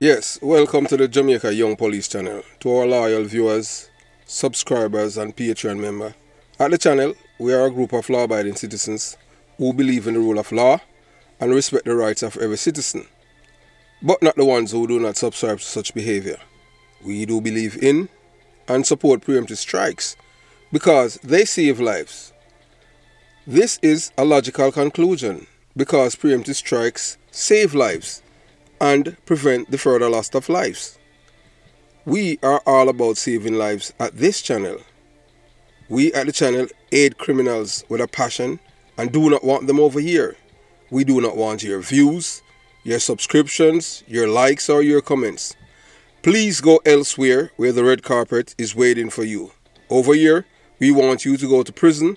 Yes, welcome to the Jamaica Young Police Channel. To our loyal viewers, subscribers and Patreon members. At the channel, we are a group of law-abiding citizens who believe in the rule of law and respect the rights of every citizen, but not the ones who do not subscribe to such behavior. We do believe in and support preemptive strikes because they save lives. This is a logical conclusion because preemptive strikes save lives and prevent the further loss of lives. We are all about saving lives at this channel. We at the channel aid criminals with a passion and do not want them over here. We do not want your views, your subscriptions, your likes or your comments. Please go elsewhere where the red carpet is waiting for you. Over here, we want you to go to prison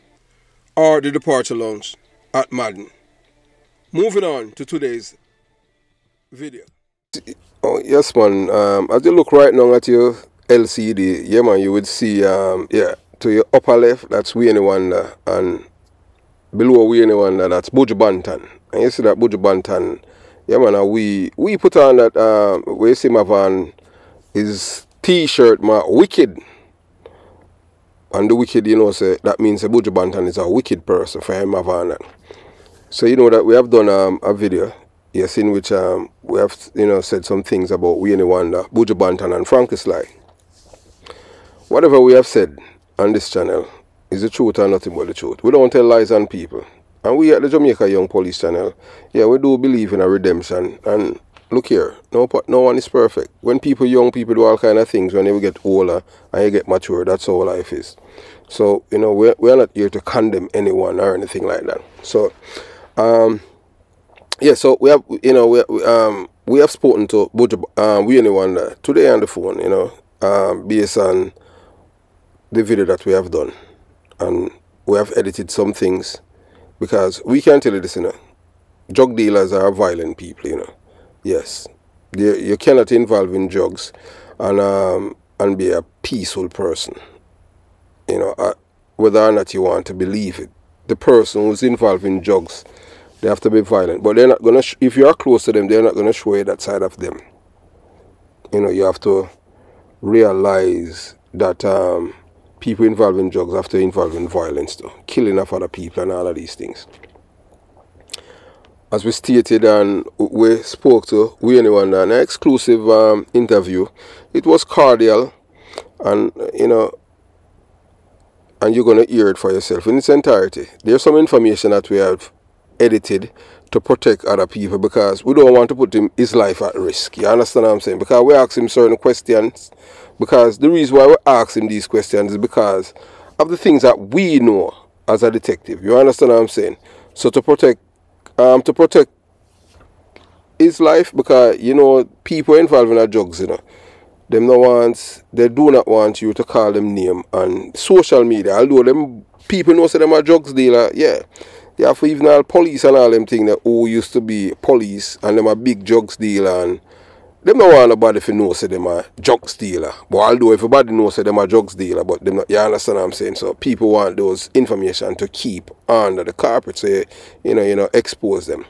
or the departure lounge at Madden. Moving on to today's video. Oh yes man, as you look right now at your LCD, yeah man, you would see to your upper left that's Wayne Wonder and below Wayne Wonder that's Buju Banton. And you see that Buju Banton, yeah man, and we put on that we see my van his t-shirt man wicked. And the wicked, you know, say that means Buju Banton is a wicked person for him my van. So you know that we have done a video. Yes, in which we have, you know, said some things about Wayne Wonder, Buju Banton and Frankie Sly. Whatever we have said on this channel is the truth and nothing but the truth. We don't tell lies on people. And we at the Jamaica Young Police Channel, yeah, we do believe in a redemption. And look here, no one is perfect. When people, young people do all kind of things, when they get older and you get mature, that's how life is. So, you know, we're not here to condemn anyone or anything like that. So, yeah, so we have, you know, we have spoken to Buju, Wayne Wonder today on the phone, you know, based on the video that we have done, and we have edited some things because we can tell you this, you know, drug dealers are violent people, you know. Yes, you cannot involve in drugs and be a peaceful person, you know, whether or not you want to believe it. The person who's involved in drugs, they have to be violent, but they're not gonna. If you are close to them, they're not gonna show you that side of them. You know, you have to realize that people involved in drugs have to involve in violence, though, killing of other people and all of these things. As we stated and we spoke to Wayne Wonder in an exclusive interview, it was cordial, and you know. And you're gonna hear it for yourself in its entirety. There's some information that we have edited to protect other people because we don't want to put his life at risk. You understand what I'm saying? Because we ask him certain questions, because the reason why we ask him these questions is because of the things that we know as a detective. You understand what I'm saying? So to protect his life, because you know people involved in our drugs, you know, them no wants, they do not want you to call them name on social media. Although them people know say them are drugs dealer, yeah. You have even all police and all them things that who used to be police and them a big drugs dealer, and them don't want nobody to know say them a drugs dealer. But although everybody knows say them a drugs dealer, but them not, you understand what I'm saying? So people want those information to keep under the carpet, so you know, expose them.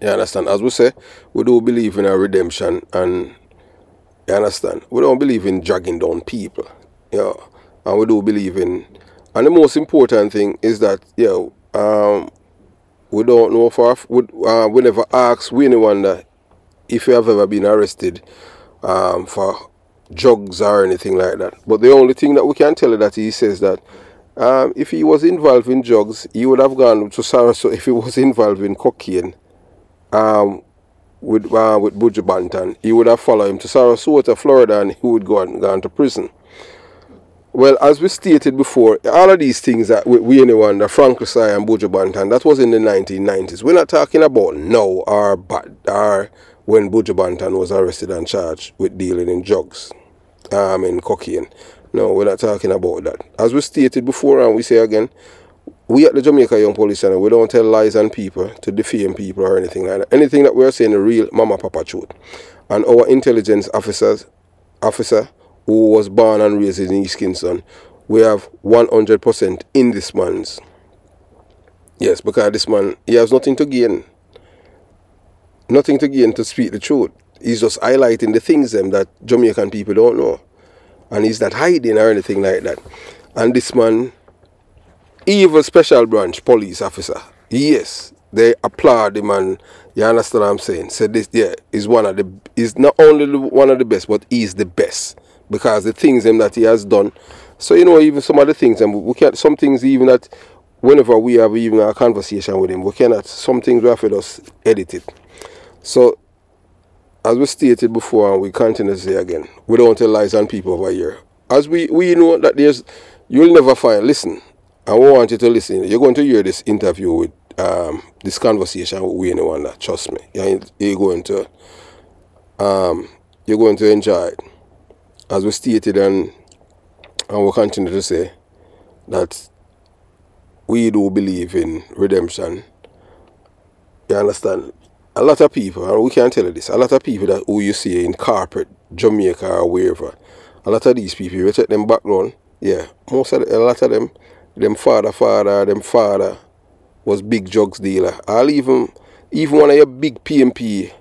You understand? As we say, we do believe in a redemption, and you understand? We don't believe in dragging down people. Yeah. You know? And we do believe in, and the most important thing is that, yeah, you know, we don't know for, we never asked Wayne Wonder if you have ever been arrested for drugs or anything like that. But the only thing that we can tell you that he says that if he was involved in drugs, he would have gone to Sarasota. If he was involved in cocaine with Buju Banton, he would have followed him to Sarasota, Florida, and he would go and gone to prison. Well, as we stated before, all of these things that Wayne Wonder, Frankie Sly and Buju Banton, that was in the 1990s. We're not talking about now or bad, or when Buju Banton was arrested and charged with dealing in drugs, in cocaine. No, we're not talking about that. As we stated before, and we say again, we at the Jamaica Young Police Channel, we don't tell lies on people to defame people or anything like that. Anything that we're saying, the real mama papa truth. And our intelligence officer, who was born and raised in East Kingston, we have 100% in this man's. Yes, because this man, he has nothing to gain. Nothing to gain to speak the truth. he's just highlighting the things that Jamaican people don't know. And he's not hiding or anything like that. And this man, evil special branch police officer, yes, they applaud him, and you understand what I'm saying? So this, yeah, is one of the, is not only one of the best, but he's the best. Because the things that he has done, so you know, even some of the things, and we can't, some things even that whenever we have even a conversation with him, we cannot, some things we have to just edit it. So as we stated before, and we continue to say again, we don't tell lies on people over here. As we know that there's, you'll never find, listen, I want you to listen, you're going to hear this interview with, this conversation with Wayne Wonder, trust me, you're going to enjoy it. As we stated, and we continue to say that we do believe in redemption. You understand? A lot of people, and we can tell you this, a lot of people that who you see in corporate Jamaica or wherever, a lot of these people, you check them background, yeah, most of the, a lot of them, them father was big drugs dealer. I'll even one of your big PMP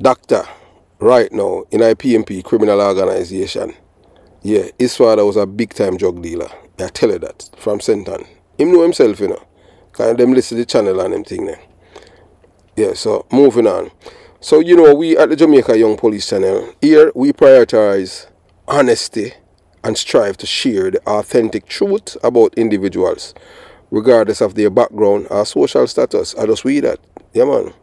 doctor right now in a PMP criminal organization. Yeah, his father was a big time drug dealer. I tell you that from Senton. He knew himself, you know. Kind of them listen to the channel and them thing there. Yeah, so moving on. So you know, we at the Jamaica Young Police Channel, here we prioritize honesty and strive to share the authentic truth about individuals, regardless of their background or social status. I just read that. Yeah, man.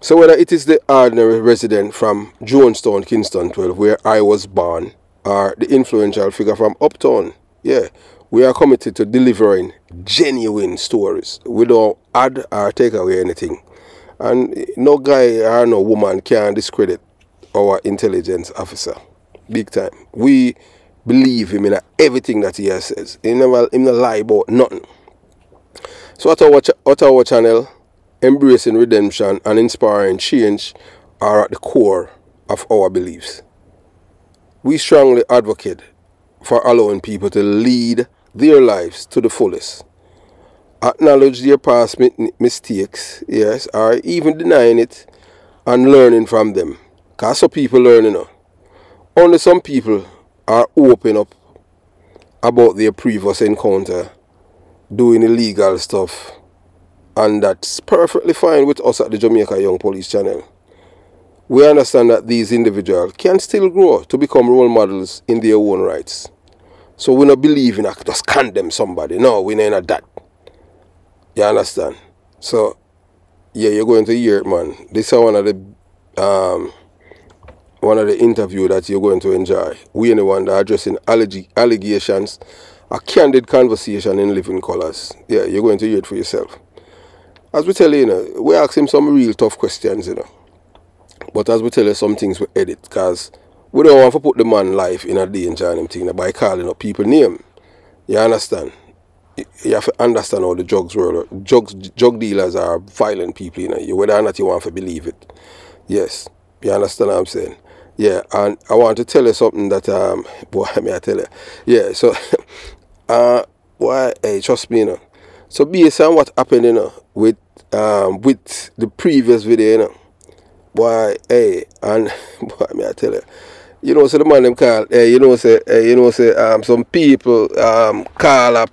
So whether it is the ordinary resident from Jonestown, Kingston 12, where I was born, or the influential figure from Uptown, yeah, we are committed to delivering genuine stories. We don't add or take away anything. And no guy or no woman can discredit our intelligence officer. Big time. We believe him in everything that he has says. He never lie about nothing. So at our channel, embracing redemption and inspiring change are at the core of our beliefs. We strongly advocate for allowing people to lead their lives to the fullest. Acknowledge their past mistakes, yes, or even denying it and learning from them. Because some people learn, you know. Only some people are open up about their previous encounter, doing illegal stuff. And that's perfectly fine with us at the Jamaica Young Police Channel. We understand that these individuals can still grow to become role models in their own rights. So we don't believe in just condemn somebody. No, we ain't that. You understand? So, yeah, you're going to hear it, man. This is one of the interviews that you're going to enjoy. We and the one that are addressing allegations, a candid conversation in living colors. Yeah, you're going to hear it for yourself. As we tell you, you know, we ask him some real tough questions, you know. But as we tell you, some things we edit, because we don't want to put the man's life in a danger and thing by calling up people's name. You understand? You have to understand how the drug dealers are violent people, you know, whether or not you want to believe it. Yes, you understand what I'm saying? Yeah, and I want to tell you something that, boy, may I tell you? Yeah, so, why, hey, trust me, you know. So based on what happened, you know, with the previous video, you know, why, hey, and boy, may I tell you, you know, so the man them call, hey, you know, say, some people call up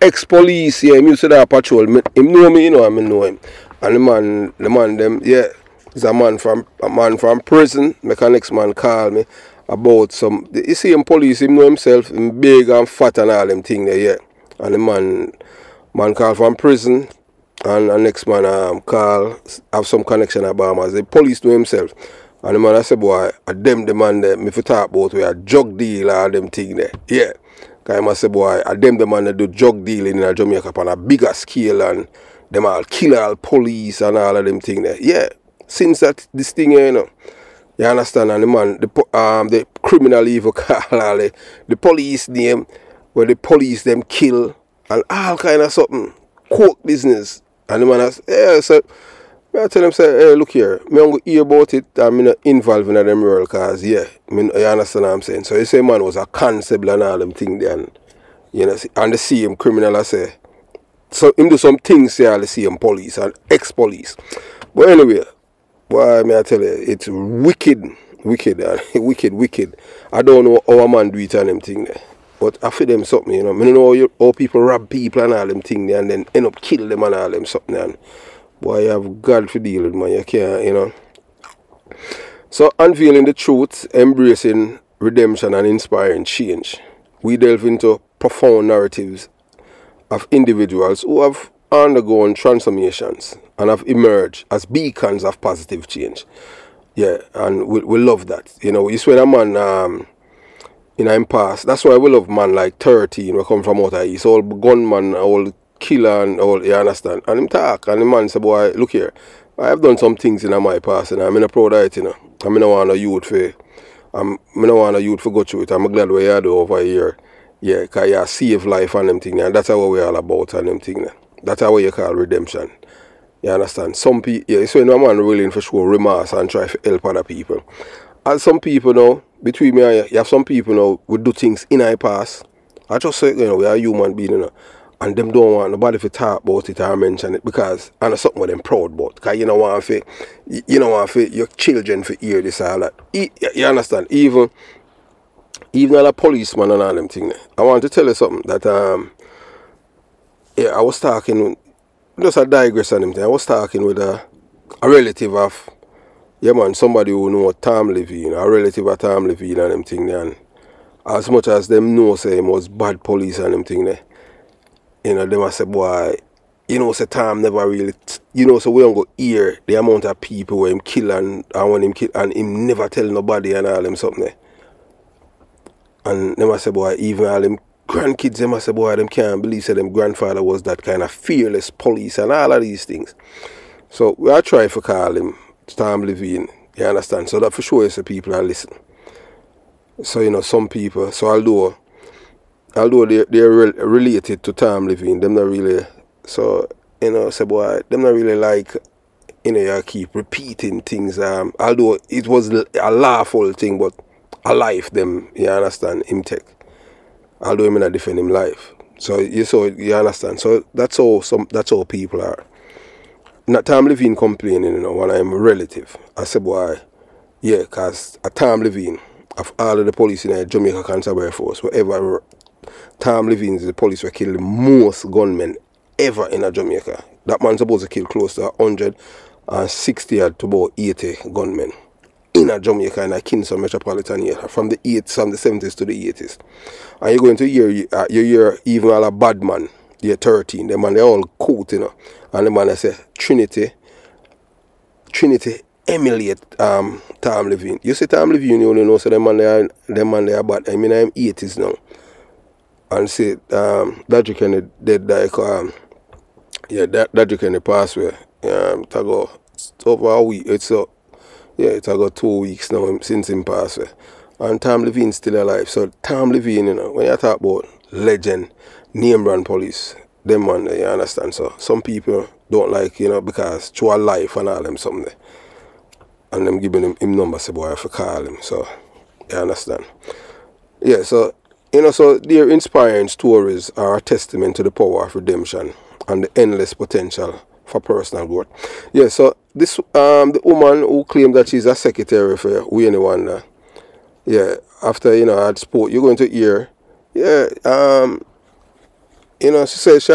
ex-police, yeah, him used to that patrol. Him know me, you know, I know him. And the man them, yeah, is a man from prison. Make an ex-man call me about some, you see him police, him know himself, him big and fat and all them thing there, yeah. And the man call from prison, and the next man call, have some connection about him as the police know himself. And the man I say, boy, the man there, me for talk about we a drug dealer and them thing there, yeah. Because I say, boy, the man that do drug dealing in Jamaica on a bigger scale, and them all kill all police and all of them things there. Yeah, since that this thing here, you know, you understand, and the man, the criminal evil call all the police name, where the police them kill, and all kind of something, coke business. And the man I say, yeah, so, I tell them, say, hey, look here, me don't hear about it, and I'm not involved in them rural cars, yeah. You understand what I'm saying? So you say man was a constable and all them things there, and you know, and the same criminal I say. So him do some things say all the same police and ex-police. But anyway, Boy, may I tell you, it's wicked, wicked, wicked, wicked. I don't know how a man do it and them thing there. But I feel them something, you know. I don't know how people rob people and all them thing there and then end up kill them and all them something. And boy, you have God to deal with, man. You can't, you know. So, unveiling the truth, embracing redemption and inspiring change. We delve into profound narratives of individuals who have undergone transformations and have emerged as beacons of positive change. Yeah, and we love that. You know, you swear that man in him past. That's why we love man like 13, we come from out of East, all gunman, all killer and all, you understand? And him talk, and the man say, boy, look here, I have done some things in my past and I'm in a proud of it, you know. I mean, I want a youth for go through it. I'm glad we are over here. Yeah, because you save life and them things. And that's what we're all about and them things. That's how you call redemption. You understand? Some people, yeah, so no man willing for show remorse and try to help other people. And some people now, between me and you have some people now who do things in our past. I just say, you know, we are human beings, you know, and them don't want nobody to talk about it or mention it because, and something with them proud about. Because you don't want to, you know, want to, your children to hear this or that. You understand? Even a policeman and all them things. I want to tell you something that, yeah, I was talking, just a digress on him thing. I was talking with a relative of, yeah man, somebody who know Tom Levine, a relative of Tom Levine and them thing there. And as much as them know say him was bad police and them thing there, you know, them I say, boy, you know, say Tom never really, you know, so we don't go hear the amount of people where him kill and when him kill and him never tell nobody and all them something there. And them I say, boy, even all them grandkids, them I say, boy, them can't believe say them grandfather was that kind of fearless police and all of these things. So we are trying to call him Tom Levine, you understand? So that for sure is the people and listen. So, you know, some people, so although they're related to Tom Levine, them not really, so, you know, say, boy, them not really like, you know, you keep repeating things, although it was a lawful thing, but a life them, you understand, him take. Although I'm not defending life, so you understand. So that's all. That's all people are. Not Tom Levine complaining, you know, when I'm a relative. I said, boy, yeah, cause a Tom Levine of all of the police in the Jamaica Conservation Force, wherever Tom Levine is the police who killed the most gunmen ever in Jamaica. That man's supposed to kill close to 160 to about 80 gunmen in a Jamaica and a Kingston metropolitan area from the 70s to the 80s. And you're going to hear even all a bad man, year 13, them man, they're all cool, you know. And the man I say, Trinity emulate Tom Levine. You see Tom Levine, you only know, so them man they are bad. I mean, I'm 80s now. And see, that you can dead like yeah, that you can pass where go over a week, it's so yeah, it's got 2 weeks now since him passed. And Tom Levine's still alive. So Tom Levine, you know, when you talk about legend, name brand police, them man, you understand. So some people don't like, you know, because through a life and all them something there. And them giving him number, say boy, I have to call him. So you understand. Yeah, so you know, so their inspiring stories are a testament to the power of redemption and the endless potential for personal growth. Yeah, so this the woman who claimed that she's a secretary for Wayne Wonder, yeah, after, you know, I had spoke, you're going to hear, yeah, you know, she said she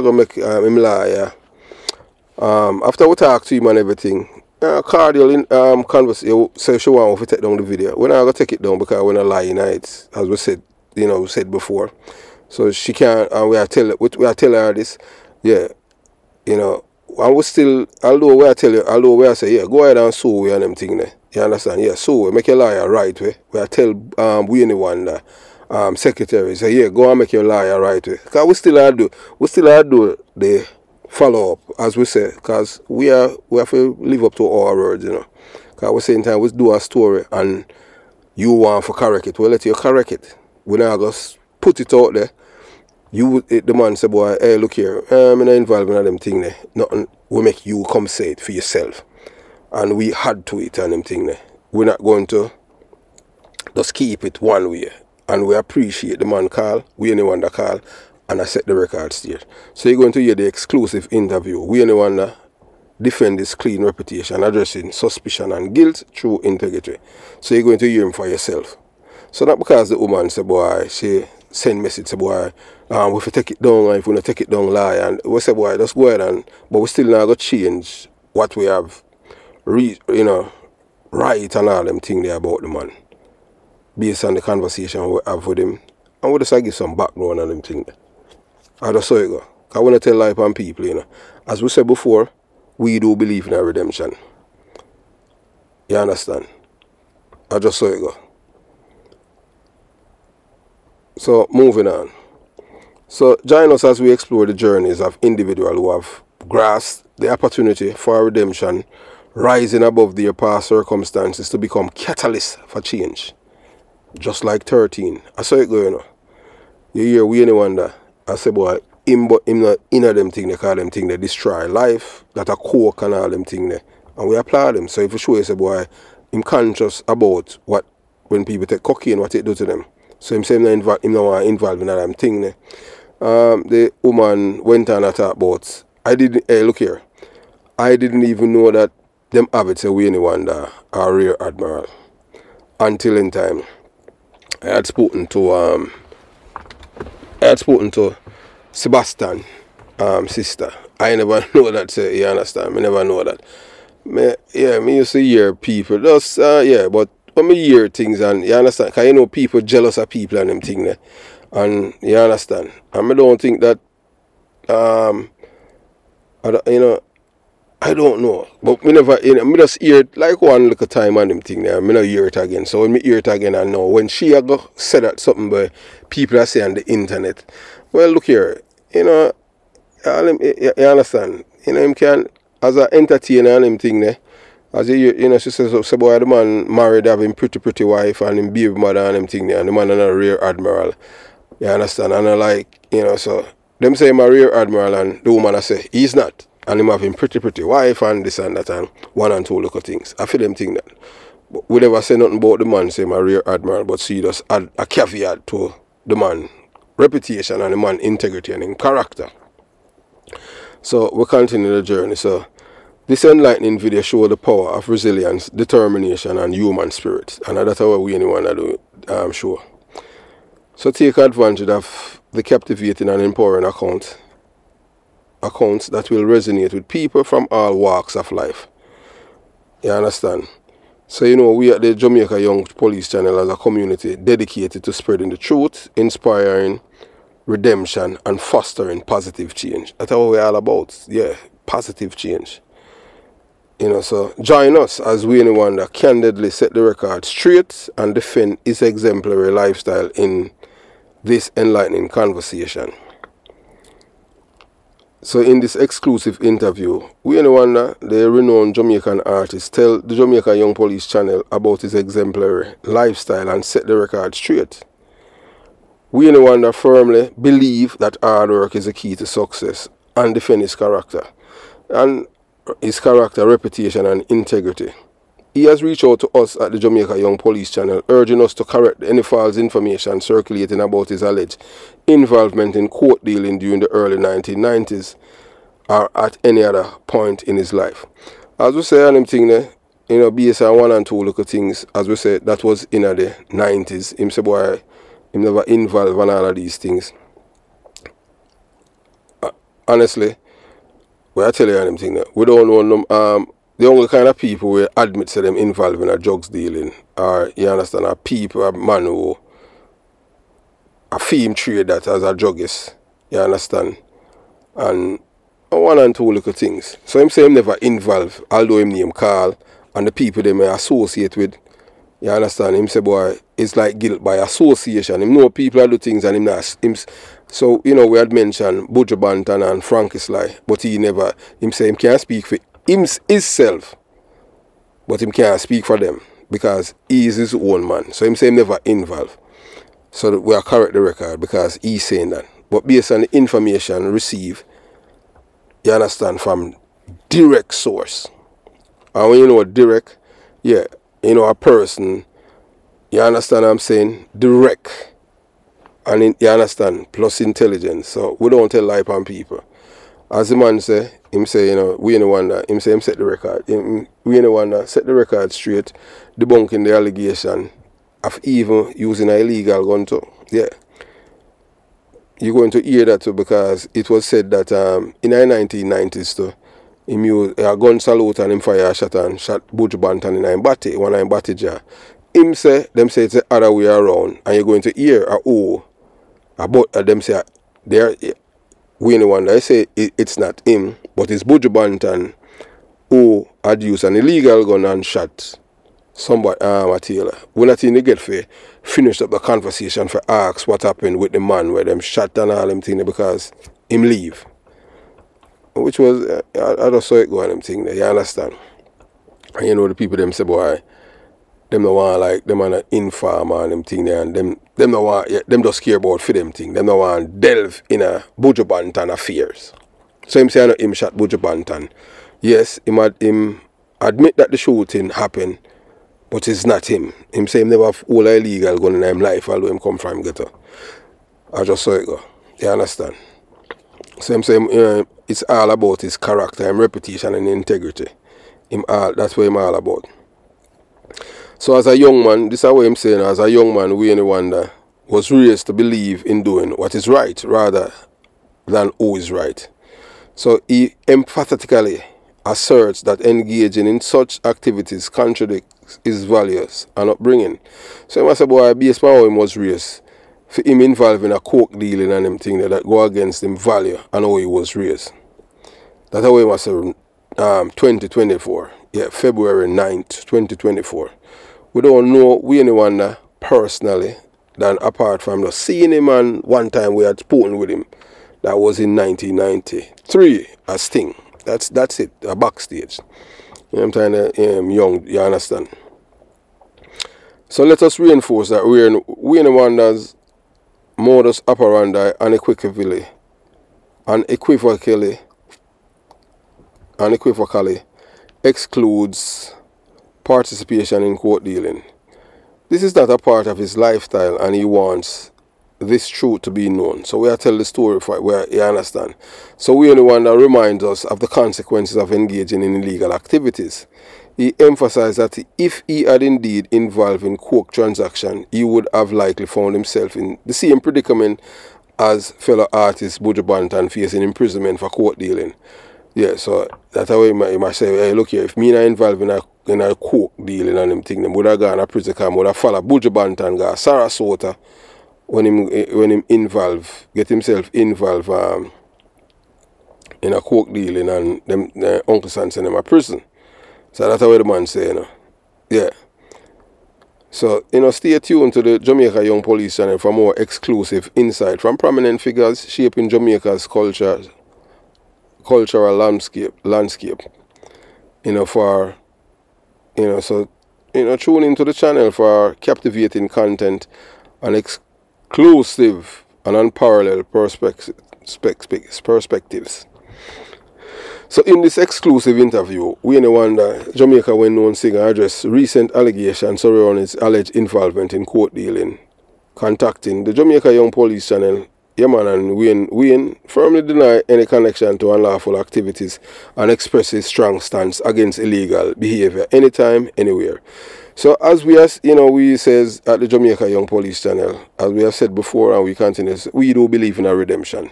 go make him lie, yeah. After we talk to him and everything, cordial in conversation, so she want to take down the video. We're not gonna take it down because we're not lying, it's as we said, you know, we said before. So she can't, and we tell her this, yeah. You know, I was still, although where I tell you, although where I say, yeah, go ahead and sue we and them thing there. You understand? Yeah, sue, make your lawyer right way. Where I tell Wayne Wonder, secretary, say, yeah, go and make your lawyer right way. Because we still have to do the follow up, as we say, because we have to live up to our words, you know. Because we say in time, we do a story and you want to correct it. Well, let you correct it. We're not going to put it out there. You, the man say, boy, hey, look here, I'm not involved in them thing there. Nothing will make you come say it for yourself. And we had to it and them thing there. We're not going to just keep it one way. And we appreciate the man call, Wayne Wonder call, and I set the record straight. So you're going to hear the exclusive interview, Wayne Wonder, defend his clean reputation, addressing suspicion and guilt through integrity. So you're going to hear him for yourself. So not because the woman say, boy, she send message, say, boy, if you take it down, if we don't take it down, lie, and we say, boy, just go ahead, and, but we still not going to change what we have, you know, right and all them things there about the man, based on the conversation we have with him. And we just give some background on them things there. I just saw it go. I want to tell life and people, you know, as we said before, we do believe in a redemption. You understand? I just saw it go. So, moving on. So, join us as we explore the journeys of individuals who have grasped the opportunity for redemption, rising above their past circumstances to become catalysts for change. Just like 13. I saw it go, you know. You hear Wayne Wonder. I said, boy, in them thing, they call them thing, they destroy life, that a coke and all them thing there. And we applaud them. So if you show you, say, boy, I'm conscious about what, when people take cocaine, what it do to them. So him saying him not involved in that damn thing. The woman went on and talked about, I didn't, hey, look here, I didn't even know that them have it, say Wayne Wonder, our Rear Admiral, until in time. I had spoken to Sebastian, sister. I never know that, say, you understand, I never know that. Me used to hear people, just, yeah, but when I hear things, and you understand, because you know people jealous of people and them thing there, and you understand, and I don't think that, I don't know, but I never, you know, I just hear it like one little time and them thing there, I don't hear it again. So when I hear it again, I know, when she said that something by people are saying on the internet, well, look here, you know, you understand, you know, him can, as an entertainer and them thing there, as you know, she says, so boy, the man married, have him pretty wife and him baby mother and them thing there, and the man is a Rear Admiral. You understand? And I like, you know, so them say him a Rear Admiral and the woman I say, he's not. And him having pretty wife and this and that and one and two little things. I feel them think that. But we never say nothing about the man, say him a Rear Admiral, but she just add a caveat to the man reputation and the man integrity and in character. So we continue the journey. So this enlightening video shows the power of resilience, determination, and human spirit. And that's how we anyone do show. So take advantage of the captivating and empowering accounts that will resonate with people from all walks of life. You understand? So you know, we at the Jamaica Young Police Channel as a community dedicated to spreading the truth, inspiring redemption, and fostering positive change. That's what we're all about. Yeah, positive change. You know, so join us as Wayne Wonder candidly set the record straight and defend his exemplary lifestyle in this enlightening conversation. So in this exclusive interview, Wayne Wonder, the renowned Jamaican artist, tell the Jamaica Young Police Channel about his exemplary lifestyle and set the record straight. Wayne Wonder firmly believes that hard work is the key to success and defend his character. And his character, reputation, and integrity. He has reached out to us at the Jamaica Young Police Channel, urging us to correct any false information circulating about his alleged involvement in coke dealing during the early 1990s or at any other point in his life. As we say on him thing there, you know, BSI 1 and 2 local things, as we say, that was in the 90s. Him say, boy, him never involved in all of these things. Honestly, I tell you anything that we don't know them, the only kind of people we admit to them involved in a drugs dealing are, you understand, are people, a man who a fame trader as a druggist, you understand, and one and two little things. So him say him never involved, although him name Carl and the people they may associate with, you understand, him say boy, it's like guilt by association. Him know people do things and him not him. So, you know, we had mentioned Buju Banton and Frankie Sly, but he never, him say, him can't speak for himself, but him can't speak for them, because he is his own man. So him say him never involved. So that we are correct the record, because he's saying that. But based on the information received, you understand, from direct source. And when you know direct, yeah, you know a person, you understand what I'm saying? Direct. And you understand, plus intelligence. So we don't tell life on people. As the man say, him say, you know, Wayne Wonder, him say him set the record. Wayne Wonder set the record straight, debunking the allegation of even using an illegal gun too. Yeah. You're going to hear that too, because it was said that in the 1990s too, him used a gun salute and him fire a shot and shot Buju Banton in him body, one in body jar. Him say, them say it's the other way around, and you're going to hear a oh about them say they're Wayne Wonder. I say it's not him, but it's Buju Banton who had used an illegal gun and shot somebody, a tailor. When I think they get fair, finished up the conversation for ask what happened with the man where them shot and all them thing because him leave. Which was, I just saw it go on them thing there, you understand? And you know the people them say, boy, them no want like, them on an informer and them thing there, and them no want, yeah, them just care about for them thing. Them no want delve in a Buju Banton affairs. So him say, I know him shot Buju Banton. Yes, him admit that the shooting happened, but it's not him. Him say him never have all illegal gun in him life, although him come from ghetto. I just saw it go. You understand? So him say, you know, it's all about his character, him reputation and integrity. Him all, that's what him all about. So as a young man, this is what I'm saying, as a young man, Wayne Wonder was raised to believe in doing what is right rather than who is right. So he emphatically asserts that engaging in such activities contradicts his values and upbringing. So he must say, boy, based on how he was raised, for him involving a coke dealing and them thing that go against him value and how he was raised. That's how he must say 2024. Yeah, February 9th, 2024. We don't know Wayne Wonder personally than apart from just seeing him, and one time we had spoken with him. That was in 1993 as Sting. That's it, a backstage. You know, I'm trying to young, you understand. So let us reinforce that Wayne Wonder's modus operandi unequivocally excludes participation in court dealing. This is not a part of his lifestyle, and he wants this truth to be known. So we are telling the story for where you understand. So Wayne Wonder reminds us of the consequences of engaging in illegal activities. He emphasized that if he had indeed involved in coke transaction, he would have likely found himself in the same predicament as fellow artist Buju Banton, facing imprisonment for coke dealing. Yeah, so that's how he might say, hey, look here, if me not involved in a coke dealing and them thing, them would have gone to prison, would have followed Buju Banton, got Sarasota, when him get himself involved in a coke dealing, and them Uncle Sam send him a prison. So that's what the man say, you know. Yeah. So, you know, stay tuned to the Jamaica Young Police Channel for more exclusive insight from prominent figures shaping Jamaica's cultural landscape. You know, for, you know, so, you know, tune into the channel for captivating content and exclusive and unparalleled perspectives. So in this exclusive interview, Wayne Wonder, Jamaica well-known singer, addressed recent allegations surrounding his alleged involvement in court dealing. Contacting the Jamaica Young Police Channel, Yeman and Wayne firmly deny any connection to unlawful activities and expresses strong stance against illegal behavior anytime, anywhere. So as we have, you know, we says at the Jamaica Young Police Channel, as we have said before and we continue, we do believe in a redemption.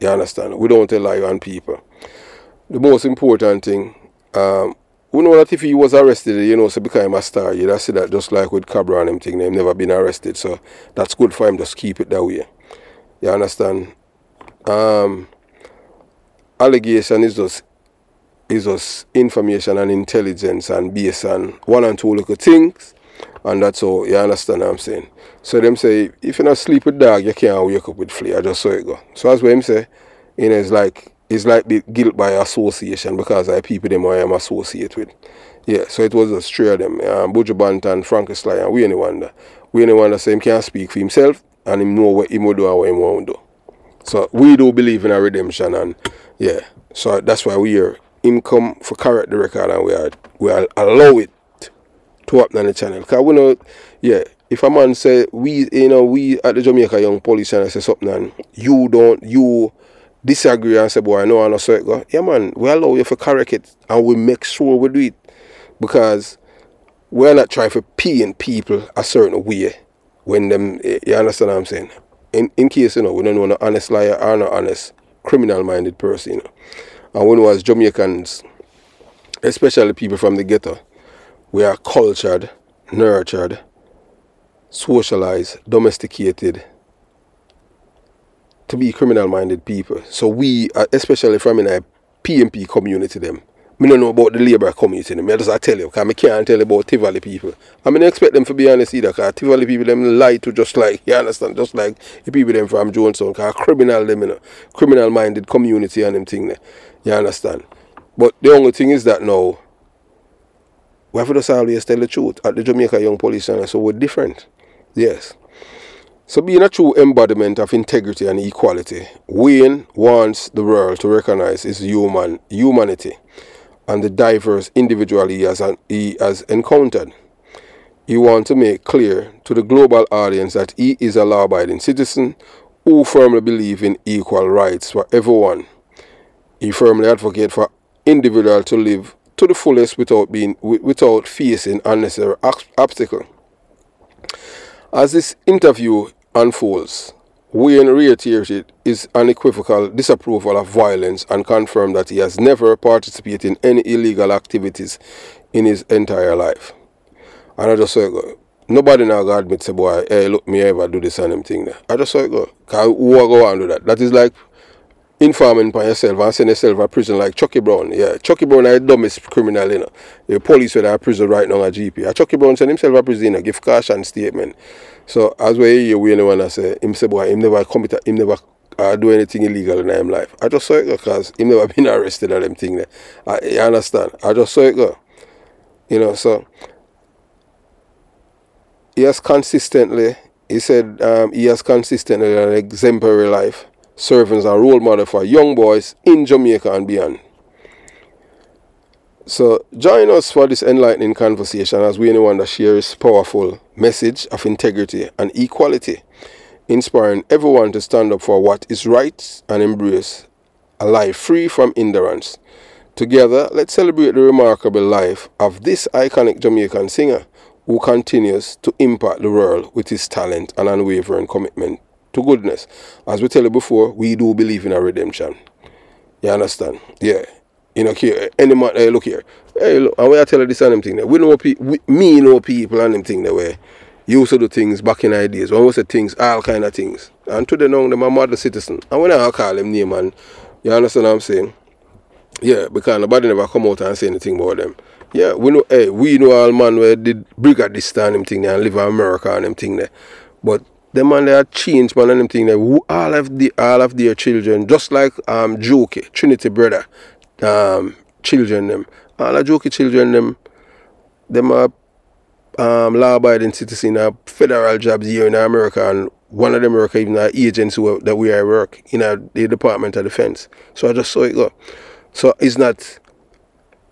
You understand? We don't rely on people. The most important thing, we know that if he was arrested, you know, so become a star, you know, see that just like with Cabra and them thing, they've never been arrested, so that's good for him, just keep it that way. You understand? Allegation is just information and intelligence and based on one and two little things, and that's all, you understand what I'm saying? So them say, if you're not sleep with dog, you can't wake up with flea, I just saw it go. So that's what him say, you know, it's like the guilt by association, because I people them I am associate with. Yeah, so it was just three of them. Buju Banton, Frankie Sly, and Wayne Wonder. Wayne Wonder say him can't speak for himself, and him know what he would do and what he won't do. So we do believe in a redemption, and yeah. So that's why we are him come for correct the record, and we are allow it to happen on the channel. Cause we know, yeah, if a man say we, you know, we at the Jamaica Young Police Channel say something and you don't, you disagree and say, boy, no, I know so it go. Yeah, man, we allow you to correct it and we make sure we do it. Because we're not trying to paint people a certain way when them, you understand what I'm saying? In case, you know, we don't know no honest liar or no honest criminal-minded person, you know. And when we as Jamaicans, especially people from the ghetto, we are cultured, nurtured, socialized, domesticated to be criminal-minded people. So we, especially from in a PMP community, them, I don't know about the Labour community. I just tell you, because I can't tell you about Tivoli people. I mean, I expect them to be honest either, because Tivoli people them lie to just like, you understand, just like the people them from Jonestown, because criminal them, you know, criminal-minded community and them thing there. You understand? But the only thing is that now, we have to just always tell the truth at the Jamaica Young Police Channel, so we're different. Yes. So being a true embodiment of integrity and equality, Wayne wants the world to recognize his humanity and the diverse individual he has encountered. He wants to make clear to the global audience that he is a law-abiding citizen who firmly believes in equal rights for everyone. He firmly advocates for individuals to live to the fullest without facing unnecessary obstacles. As this interview unfolds, Wayne reiterated his unequivocal disapproval of violence and confirmed that he has never participated in any illegal activities in his entire life. And I just saw it go. Nobody now got admit, say, boy, hey, look, me ever do this and them thing there. I just saw it go. Because who will go and do that? That is like informing upon yourself and sending yourself to prison like Chucky Brown. Yeah, Chucky Brown is the dumbest criminal, you know. The police were in prison right now at GP. Chucky Brown sent himself to prison, you know, give caution statement. So as we hear when the one say, him say, boy, him never committed, him never do anything illegal in him life. I just saw it go because him never been arrested or them thing there. You understand? I just saw it go. You know, so he has consistently, he said, he has consistently an exemplary life, serving as a role model for young boys in Jamaica and beyond. So join us for this enlightening conversation as Wayne Wonder shares powerful message of integrity and equality, inspiring everyone to stand up for what is right and embrace a life free from hindrance. Together, let's celebrate the remarkable life of this iconic Jamaican singer who continues to impact the world with his talent and unwavering commitment to goodness. As we tell you before, we do believe in a redemption. You understand? Yeah. You know, here, any man, hey, look here. Hey, look, and when I tell you this and them thing there, we know people, me know people and them thing there where you used to do things back in our days. When we said things, all kind of things. And today now, they're my model citizen. And when I call them name, man, you understand what I'm saying? Yeah, because nobody never come out and say anything about them. Yeah, we know, hey, we know all man where did brigade this and them thing there and live in America and them thing there. But them man they are changed, man, and them thing there. All of their children, just like Joki, Trinity brother, children them. All the Joki children them are law-abiding citizens in federal jobs here in America, and one of them work even at agents that we are work in the Department of Defense. So I just saw it go. So it's not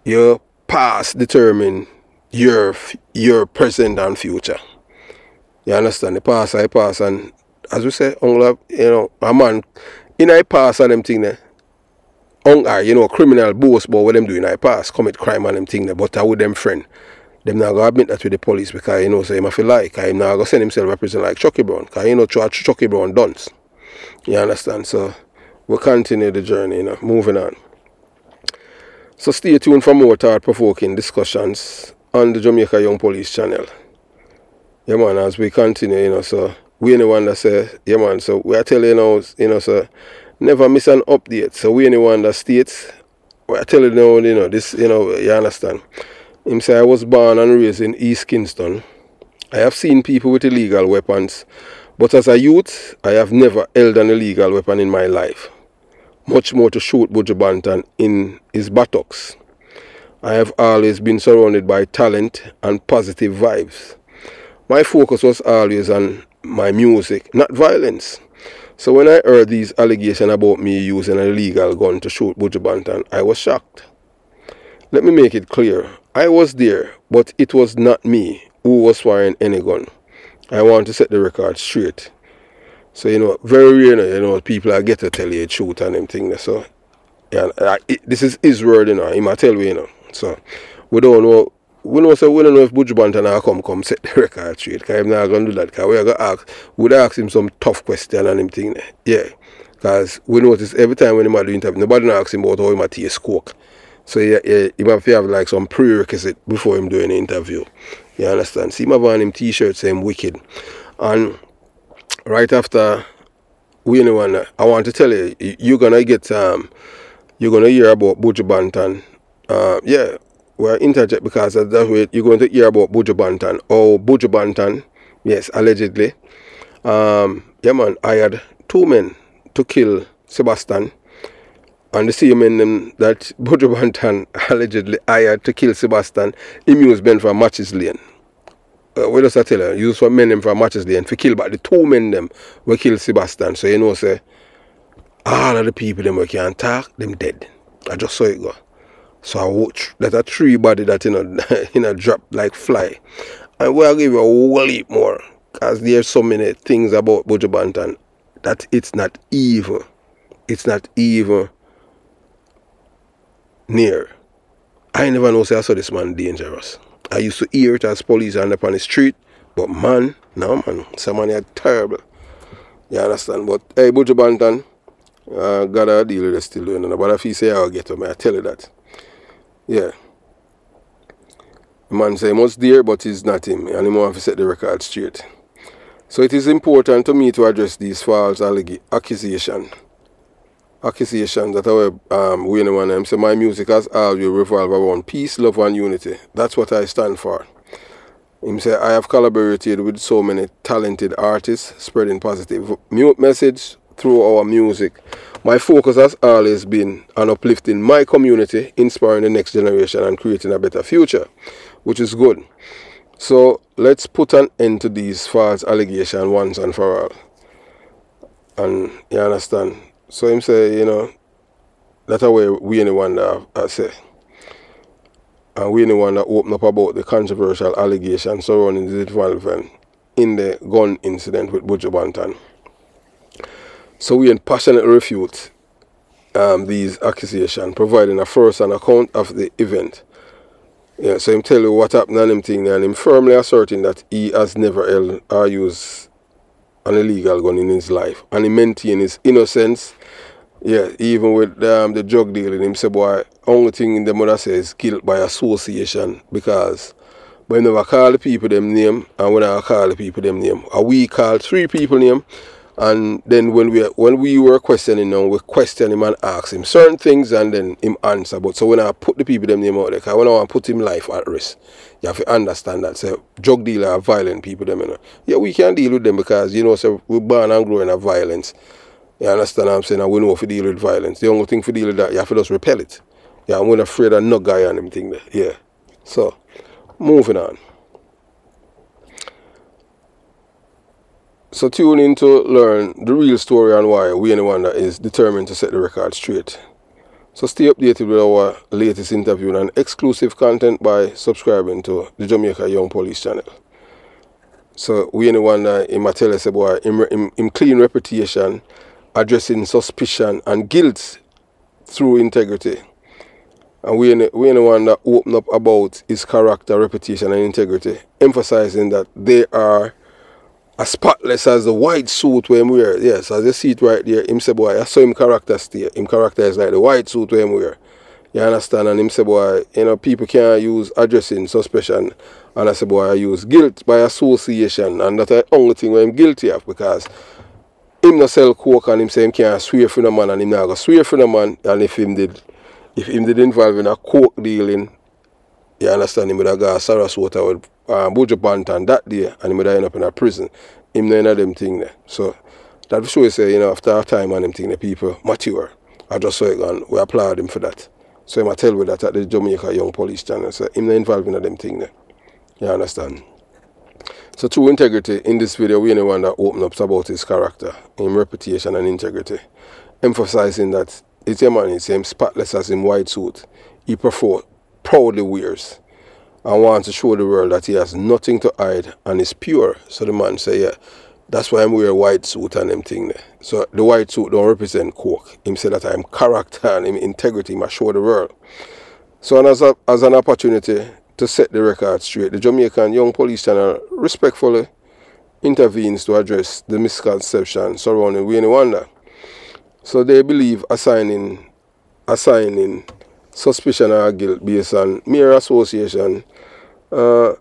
your past determine your present and future. You understand? The past I pass, and as we say, you know, a man in I pass and them thing there. You know, criminal boss, but what them do in I pass, commit crime and them thing there, but I with them friend. Them not gonna admit that with the police because you know say him if you like, cause him not gonna send himself to prison like Chucky Brown, cause you know Chucky Brown dunce. You understand? So we'll continue the journey, you know, moving on. So stay tuned for more thought-provoking discussions on the Jamaica Young Police Channel. Yeah, man, as we continue, you know, so we the one that say, yeah, man, so we are telling you know, so never miss an update. So we the one that states, we are telling you know, this, you know, you understand. Him say, I was born and raised in East Kingston. I have seen people with illegal weapons, but as a youth, I have never held an illegal weapon in my life. Much more to shoot Buju Banton in his buttocks. I have always been surrounded by talent and positive vibes. My focus was always on my music, not violence. So when I heard these allegations about me using an illegal gun to shoot Buju Banton, I was shocked. Let me make it clear. I was there, but it was not me who was firing any gun. I want to set the record straight. So, you know, very rare, you know, people I get to tell you the truth and them things. So, yeah, this is his word, you know, he might tell you, you know. So, we don't know. We don't know if Buju Banton come set the record straight, because he's not going to do that, because we are going to ask, would I ask him some tough question and him thing, yeah, because we notice every time when he might do interview, nobody asks him about how he might taste coke, so he might have like some prerequisite before him doing an interview, you understand, see him on him t-shirt saying wicked, and right after, we know, and I want to tell you, you're going to get, you're going to hear about Buju Banton, yeah, we're interject because of that way you're going to hear about Buju Banton. Oh, Buju Banton, yes, allegedly. Yeah, man, hired two men to kill Sebastian. And the same men that Buju Banton allegedly hired to kill Sebastian, he used men from Matches Lane. What does I tell you? He used some men from Matches Lane to kill, but the two men them were killed Sebastian. So you know, say, all of the people them we can talk, them dead. I just saw it go. So I watch that a tree body that, you know, in a drop like fly. And we'll give you a whole heap more. Because there's so many things about Buju Banton that it's not even. It's not even near. I never know, say I saw this man dangerous. I used to hear it as police and up on the street. But man, no man, some man are terrible. You understand? But hey, Buju Banton, gotta deal with it still, you know. But if he say I'll get him, I tell you that. Yeah. The man say must dear, but it's not him, and he must have set the record straight. So it is important to me to address these false accusations. Accusations that are Wayne Wonder say my music has always revolved around peace, love and unity. That's what I stand for. Him say I have collaborated with so many talented artists spreading positive message through our music. My focus has always been on uplifting my community, inspiring the next generation and creating a better future, which is good. So let's put an end to these false allegations once and for all. And you understand? So him say, you know, that's the way Wayne Wonder say. And Wayne Wonder opened up about the controversial allegations surrounding the involvement in the gun incident with Buju Banton. So we passionately refute these accusations, providing a first-hand account of the event. Yeah, so him tell you what happened and him thing, and him firmly asserting that he has never held or used an illegal gun in his life. And he maintained his innocence. Yeah, even with the drug dealing, him say, boy, only thing in the mother says is guilt by association, because when I call the people them name, and when I call the people them name, we call three people name. And then when we were questioning him, we questioned him and asked him certain things and then him answer. But so when I put the people them name out there, because when I want to put him life at risk, you have to understand that. So drug dealer are violent people them, you know. Yeah, we can deal with them because, you know, so we're born and growing up violence. You understand what I'm saying? And we know if we deal with violence. The only thing for deal with that, you have to just repel it. Yeah, I'm not afraid of no guy and everything there. Yeah. So moving on. So tune in to learn the real story and why Wayne Wonder is determined to set the record straight. So stay updated with our latest interview and exclusive content by subscribing to the Jamaica Young Police Channel. So Wayne Wonder, him tell us about him clean reputation, addressing suspicion and guilt through integrity. And Wayne Wonder opened up about his character, reputation and integrity, emphasizing that they are as spotless as the white suit where him wear. Yes, as you see it right there, him say boy, I saw him character stay. Him character is like the white suit where him wear. You understand? And him say boy, you know, people can't use addressing suspicion. And I say boy, I use guilt by association. And that's the only thing where I'm guilty of, because him no sell coke and him say him can't swear for no man and him not go swear for no man. And if him did involve in a coke dealing, you understand, him would have gone Sarasota with Buju Banton that day, and he would have ended up in a prison. Him none of them thing there. So that show you say, you know, after a time and them thing the people mature. I just saw it and we applaud him for that. So him I tell you that at the Jamaica Young Police Channel. So him not involved in them thing there. You understand? So true integrity in this video, we only want to open up about his character, his reputation and integrity. Emphasizing that it's him and it's him spotless as him white suit. He proudly wears and wants to show the world that he has nothing to hide and is pure. So the man say, yeah, That's why I'm wearing a white suit and them thing there. So the white suit don't represent Coke. Him say that I'm character and him integrity, I show the world. So and as an opportunity to set the record straight, the Jamaica Young Police Channel respectfully intervenes to address the misconception surrounding Wayne Wonder. So they believe assigning suspicion or guilt based on mere association, you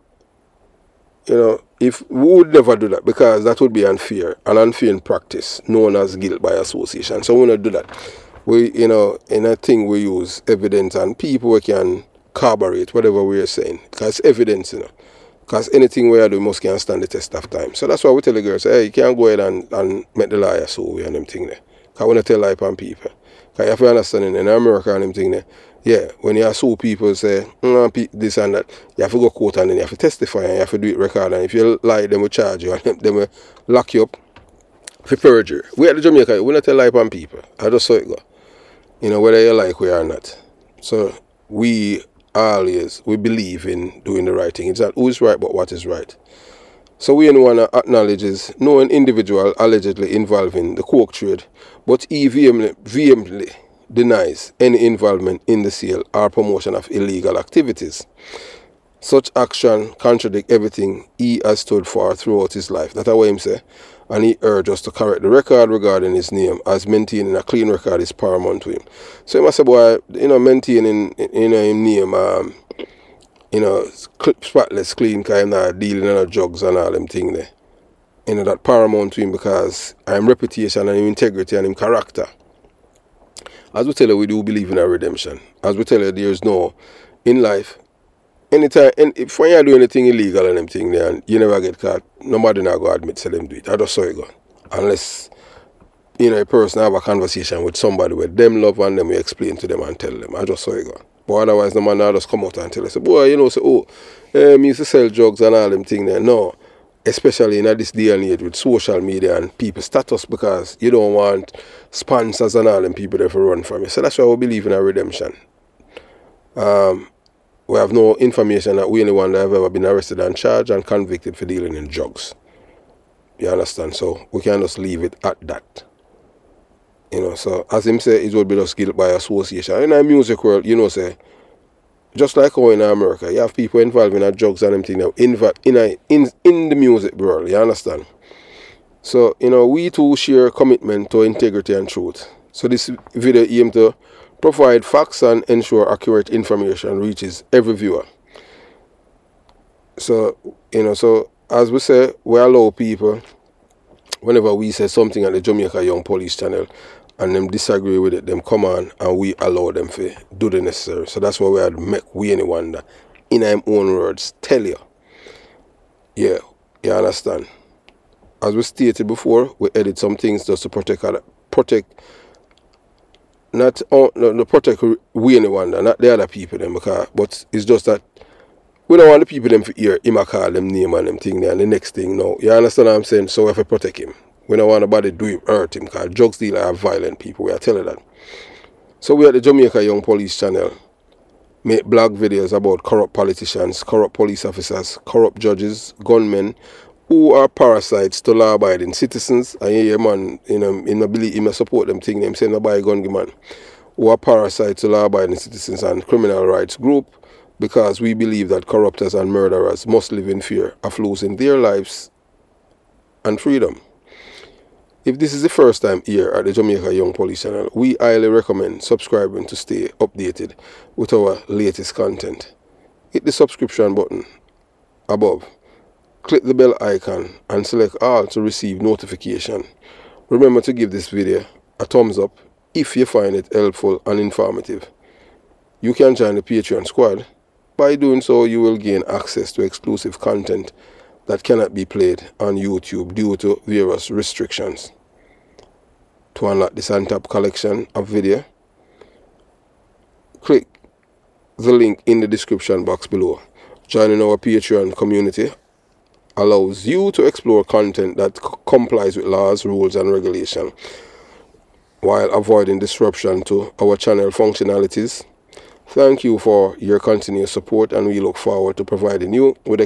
know, if we would never do that, because that would be unfair, an unfair practice known as guilt by association. So we don't do that. We, you know, in a thing we use evidence and people we can corroborate whatever we are saying, because evidence, you know, because anything we are doing must can stand the test of time. So that's why we tell the girls, hey, you can't go ahead and make the liar so we and them thing there. Because we don't tell lie on people. Because you have to understand in America and them thing there, yeah, when you sue people say this and that, you have to go court and then you have to testify and you have to do it record, and if you lie, they will charge you and they will lock you up for perjury. We at the Jamaica, we don't tell lie on people. I just saw it go. You know, whether you like we or not. So we always, we believe in doing the right thing. It's not who's right, but what is right. So Wayne Wonder acknowledges no individual allegedly involving the coke trade, but he vehemently denies any involvement in the sale or promotion of illegal activities. Such action contradicts everything he has stood for throughout his life. That's what he said. And he urged us to correct the record regarding his name, as maintaining a clean record is paramount to him. So he must say, boy, you know, maintaining, you know, his name, you know, spotless, clean, because I'm not dealing with drugs and all them things there. You know, that paramount to him, because I'm reputation and him integrity and him character. As we tell you, we do believe in a redemption. As we tell you, there is no, in life, anytime, and if when you do anything illegal and them thing there, and you never get caught, nobody now go admit to them do it. I just saw it go. Unless, you know, a person have a conversation with somebody where them love and them, you explain to them and tell them. I just saw it go. But otherwise, the man now just come out and tell us, boy, you know, say, oh, I used to sell drugs and all them things there. No, especially in this day and age with social media and people status, because you don't want sponsors and all them people there to run from you. So that's why we believe in a redemption. We have no information that Wayne Wonder have ever been arrested and charged and convicted for dealing in drugs. You understand? So we can just leave it at that. You know, so as him say, it would be just guilt by association. In the music world, you know, say, just like how in America, you have people involved in drugs and everything now, in the music world, you understand? So, you know, we too share commitment to integrity and truth. So this video aims to provide facts and ensure accurate information reaches every viewer. So, you know, so as we say, we allow people, whenever we say something at the Jamaica Young Police Channel, and them disagree with it, them come on and we allow them to do the necessary. So that's why we had make Wayne Wonder, in him own words, tell you. Yeah, you understand. As we stated before, we edit some things just to protect Wayne Wonder, not the other people them, because, but it's just that we don't want the people them to hear him call them name and them thing there and the next thing now. You understand what I'm saying? So we have to protect him. We don't want nobody to do him, hurt him, because drugs dealers are violent people. We are telling that. So we at the Jamaica Young Police Channel make blog videos about corrupt politicians, corrupt police officers, corrupt judges, gunmen, who are parasites to law-abiding citizens. And yeah, man, you know, in the belief, him support them thing, them saying nobody gun give man. Who are parasites to law-abiding citizens and criminal rights group, because we believe that corruptors and murderers must live in fear of losing their lives and freedom. If this is the first time here at the Jamaica Young Police Channel, we highly recommend subscribing to stay updated with our latest content. Hit the subscription button above, click the bell icon and select all to receive notification. Remember to give this video a thumbs up if you find it helpful and informative. You can join the Patreon squad. By doing so, you will gain access to exclusive content that cannot be played on YouTube due to various restrictions. To unlock this on-top collection of video, click the link in the description box below. Joining our Patreon community allows you to explore content that complies with laws, rules and regulations, while avoiding disruption to our channel functionalities. Thank you for your continued support, and we look forward to providing you with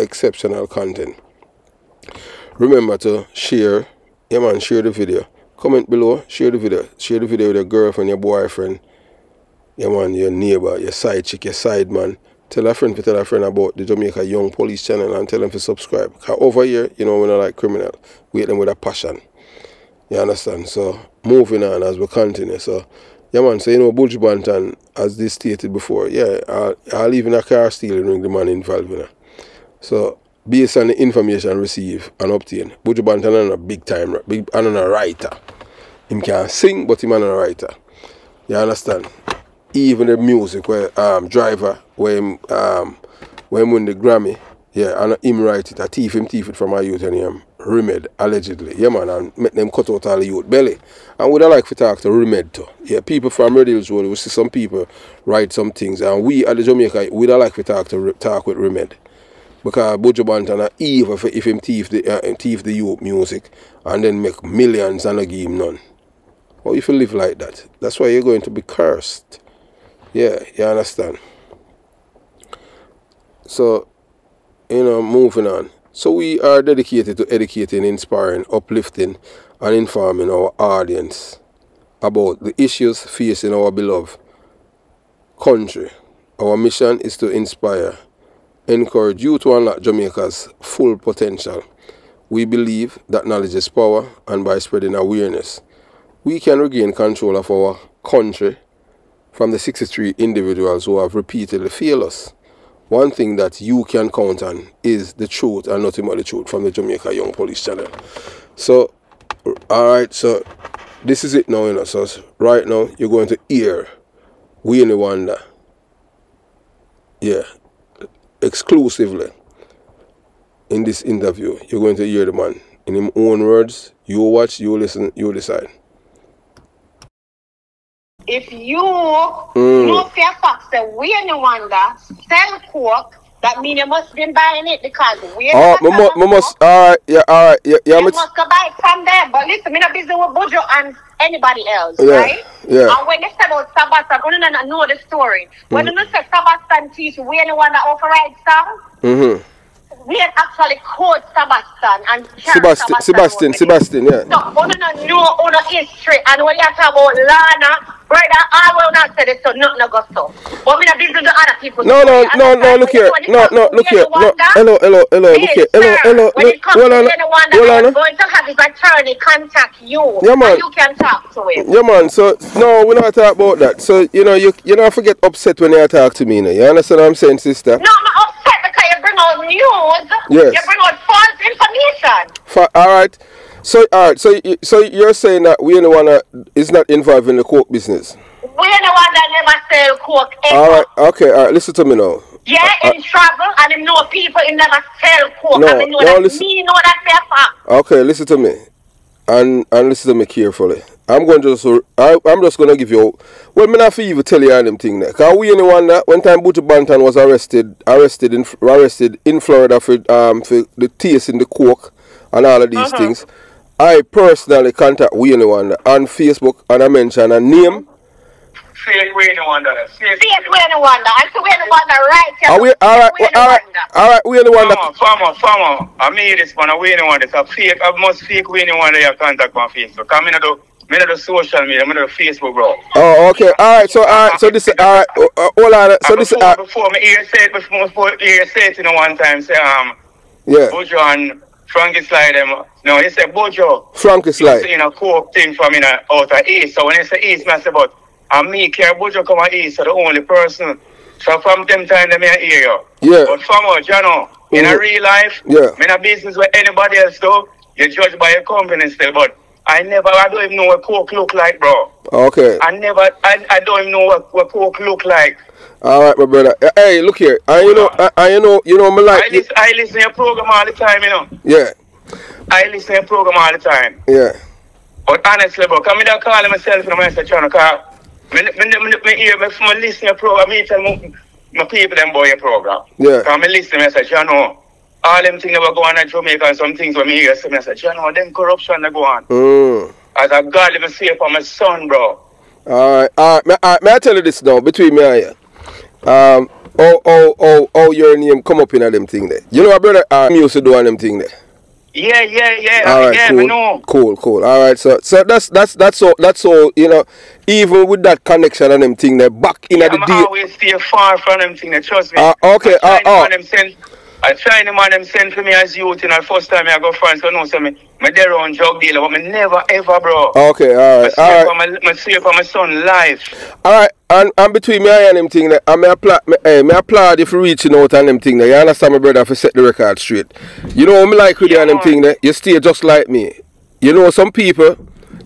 exceptional content. Remember to share. Yeah man, share the video. Comment below, share the video. Share the video with your girlfriend, your boyfriend, yeah man, your neighbor, your side chick, your side man. Tell a friend to tell a friend about the Jamaica Young Police Channel and tell them to subscribe. Because over here, you know, we're not like criminals. We hit them with a passion. You understand? So, moving on as we continue. So, yeah man, so you know, Buju Banton, as they stated before, yeah, I'll leave in a car stealing ring the man involved, you know. So, based on the information received and obtained, Buju Banton is a big time, and a writer. He can sing, but he's not a writer. You understand? Even the music where Driver, when won the Grammy, yeah, and him write it, I thief it from my youth and him Remed, allegedly. Yeah man, and make them cut out all the youth belly. And would I like to talk to Remed too? Yeah, people from Red Hills Road, we see some people write some things, and we at the Jamaica, would I like to talk with Remed? Because Buju Banton evil if him thief the youth music and then make millions and not give him none. Or if you live like that, that's why you're going to be cursed. Yeah, you understand? So, you know, moving on. So we are dedicated to educating, inspiring, uplifting, and informing our audience about the issues facing our beloved country. Our mission is to inspire, encourage you to unlock Jamaica's full potential. We believe that knowledge is power, and by spreading awareness, we can regain control of our country from the 63 individuals who have repeatedly failed us. One thing that you can count on is the truth and nothing but the truth from the Jamaica Young Police Channel. So, alright, so this is it now, you know. So, right now, you're going to hear Wayne Wonder. Yeah, exclusively in this interview, you're going to hear the man in his own words. You watch, you listen, you decide. If you know fair facts that we are no wonder sell coke, that means you must been buying it because we are must go buy it from there. But listen, me not busy with Buju and anybody else, yeah, right? Yeah. And when they said about Sebastian, we don't know the story. When they said Sebastian teach, we are the one that override some. We had actually called Sebastian and Sebastian, yeah. So, we don't know all the history, and when you talk about Lana, brother, I will not say this, so nothing will go so. But we're not busy with other people. No, look here. No, look here. Hello, look here. Hello. When it comes to anyone that is going to have his attorney contact you, yeah, and you can talk to him. Yeah, man, so, no, we're not talking about that. So, you know, you don't forget upset when you talk to me, now. You understand what I'm saying, sister? No, I'm not upset because you bring out news. Yes. You bring out false information. All right. So, alright, so you're saying that we are the one that is not involved in the coke business? We are the one that never sell coke ever. Alright, okay, alright, listen to me now. Yeah, in trouble, and them know people who never sell coke, and they know that me know that they're fact. Okay, listen to me, and listen to me carefully. I'm just going to give you, well, I'm not even tell you all them things now, because we are the one that, when time Buju Banton was arrested in Florida for the taste in the coke, and all of these things, I personally contact Wayne Wonder on Facebook, and I mention a name. Fake Wayne Wonder. Fake Wayne Wonder. I see Wayne Wonder right here. All right, Wayne Wonder. Farmer. I mean this one, Wayne Wonder. So fake, I must fake Wayne Wonder your contact on Facebook. Come in and do. Me not do social media, me not do Facebook, bro. Oh, okay. All right. So this, all right. Hold on. So this, before me hear said, you know, one time say, yeah. Buju, Frankie Sly, them. No, he said Buju. Frankie Sly. You know, coke thing from in out of East. So when he say East, I say, but and me care Buju come out East, so the only person. So from them time, they may hear you. Yeah. But from us, you know, in a real life, yeah, in a business where anybody else do, you judged by your company still. But I don't even know what coke look like, bro. Okay. I don't even know what coke look like. All right, my brother. Hey, look here. You know, me like. I listen to your program all the time, you know. Yeah. I listen to your program all the time. Yeah. But honestly, bro, because I don't call myself in my channel, because I listen to your program, I tell my people them about your program. Yeah. Because I listen to your message, you know. All them things that go on in Jamaica and some things when I hear some message, you know, them corruption that go on. As a God, let me see it for my son, bro. All right. May I tell you this now, between me and you? Your name come up in a them thing there. You know, my brother, I used to do on them thing there. Yeah. All right, yeah, cool. I know. Cool. All right, sir. So that's all. You know, even with that connection and them thing, they're back in at the deal. I always stay far from them thing. Trust me. Okay. I try the man them send for me as youth, and the first time I go France, so no, so me there on drug dealer, but me never ever, bro. Okay, all right. I sleep on my son life. All right, and between me and them thing, I may applaud if you reaching out and them thing. You understand me, brother, if you set the record straight. You know, me like with you and them thing, you stay just like me. You know, some people,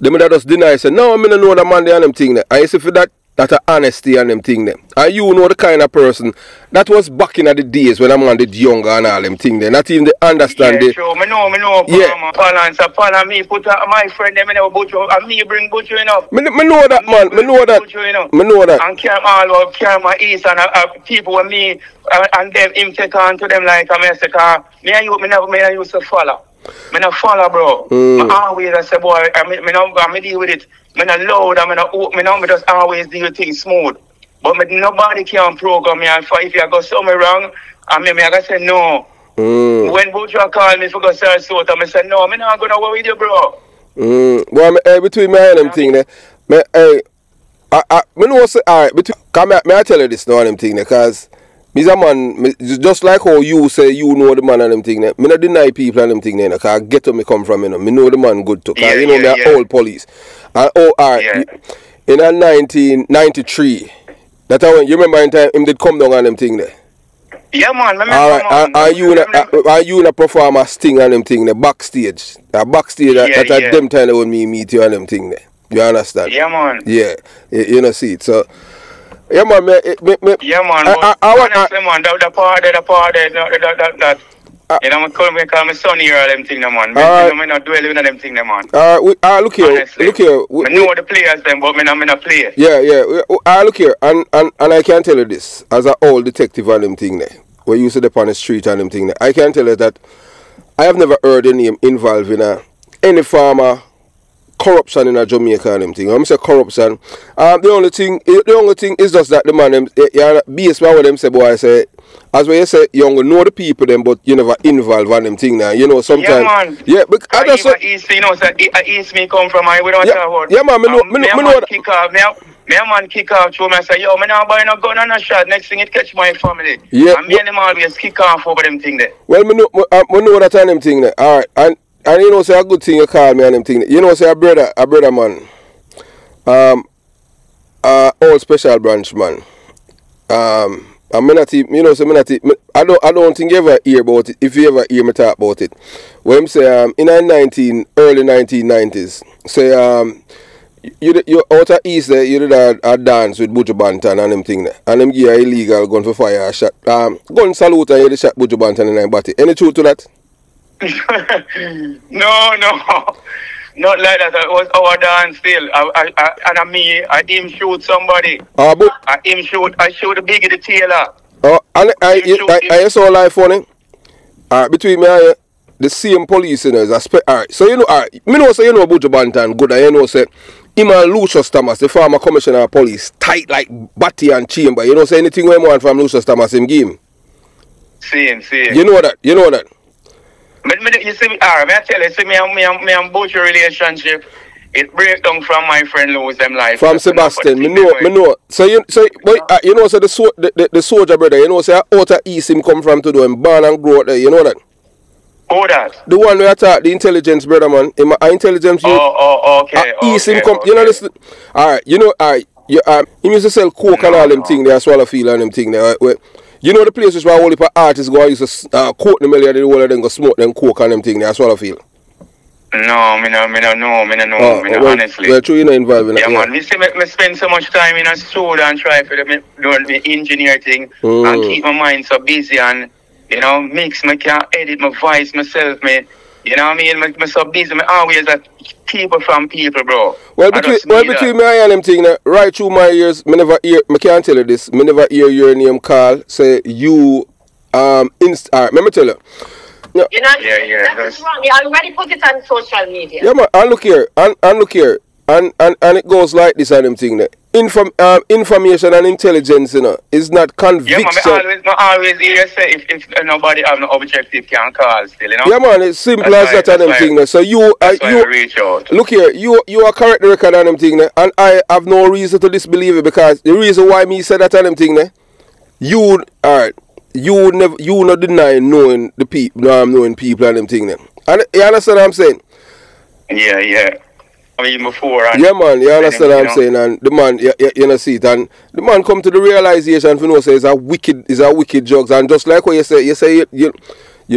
they may just deny, say, no, I don't know the man there and them thing. I see for that. That honesty and them thing them. And you know the kind of person that was back in the days when a man did younger and all them thing them. Not even they understand it. Yeah, sure. Me know. Yeah. Paul and me put my friend them in the Buju and me bring Buju enough. Me know that. And came all up, came my east and people with me and them him take on to them like a massacre. Me and you used to follow. Me not follow, bro. I always say, boy, I deal with it. I'm not loud, I'm not open, I just always do things smooth. But nobody can program me. If you go somewhere wrong, I go say no. When Buju called me for go Sarasota, I said no, I'm not going to work with you, bro. Well, between me and them thing, I tell you this now, them thing, because me a man, just like how you say you know the man and them thing, I don't deny people and them thing, because I get where I come from, I know the man good too, because they're all police. And in 1993, that's when you remember in time him did come down on them thing there. Yeah, man. Are you in a performer sting on them thing there, backstage? At them time when me meet you on them thing there. You understand? Yeah, man. Yeah, you know, see it. So yeah, man. I want that. You know, I call my son here all them things, man. I not dwelling on them things, man. Look here. I know the players, them, but I'm not play. Yeah. Look here, and I can tell you this, as an old detective on them thing, where you sit upon the street and them thing, I can tell you that I have never heard a name involving any farmer corruption in Jamaica and them thing. I'm saying corruption. The only thing is just that the man, BS man with them say, boy, I say, as well you say, you don't know the people them, but you never involve on them thing now. You know, sometimes. Yeah, man. Yeah, but I just East, you know, so East me come from, I we don't talk about. Yeah, man, me man kick off to me and say, yo, me not buy no gun and no shot. Next thing it catch my family. Yeah. And me and them always kick off over them thing there. Well, me know that on them thing there. All right, and you know, say a good thing you call me and them thing. You know, say a brother man, old special branch man, I don't think you ever hear about it. If you ever hear me talk about it, when I say in the early 1990s, say you out of East there, you did a dance with Buju Banton and them thing there, and them give you illegal gun for fire shot, gun salute and you did shot Buju Banton in the body. Any truth to that? No. Not like that. It was our dance still. I him shoot somebody. I shoot the big of the tailor. I saw life on him. Between me and you, the same police, you know, is alright. So you know, me know say you know Buju Banton good, and you know say him and Lucius Thomas, the former commissioner of police, tight like batty and chamber. You know say anything we want from Lucius Thomas him game. See him. You know that. You see, I tell you, see, me and Buju relationship, it break down from my friend Louis them life. From Sebastian, me know. So the soldier brother, you know, say out of East him come from to do him, born and grow out there, you know that? Oh, that? The one where I talk, the intelligence brother, man. Intelligence youth. Okay. East him come, you know this. Alright, you know, he used to sell coke and all them thing there, Swallowfield and them thing there, right? You know the places where all the artists go and used to coat them earlier, the whole of them go smoke them coke and them thing there, Swallowfield? No, me no know, honestly. Well, true, you not involved in that. Yeah, man, me spend so much time in a store and try for the engineer thing and keep my mind so busy and, you know, mix, I can edit my voice myself, me. You know what I mean? I'm so busy, I always have people from people, bro. Well, between me and them thing, right through my ears, I can't tell you this, I never hear your name call, say you, let me tell you. No. You know, that's wrong. You already put it on social media. Yeah, man, and look here, and it goes like this and them thing. information and intelligence, you know, is not conviction. Yeah, man, I always hear say if nobody have no objective can call still, you know. Yeah, man, it's simple as that and them thing. So you, reach out. Look here, you are correct the record on them thing, and I have no reason to disbelieve it, because the reason why me say that on them thing, you, alright, you not deny knowing the people, knowing people and them thing. And you understand what I'm saying? Yeah, yeah. I mean, before, yeah, man, you understand what I'm saying, and the man, you know, see it, and the man come to the realization, you know, say it's a wicked drugs, and just like what you say, you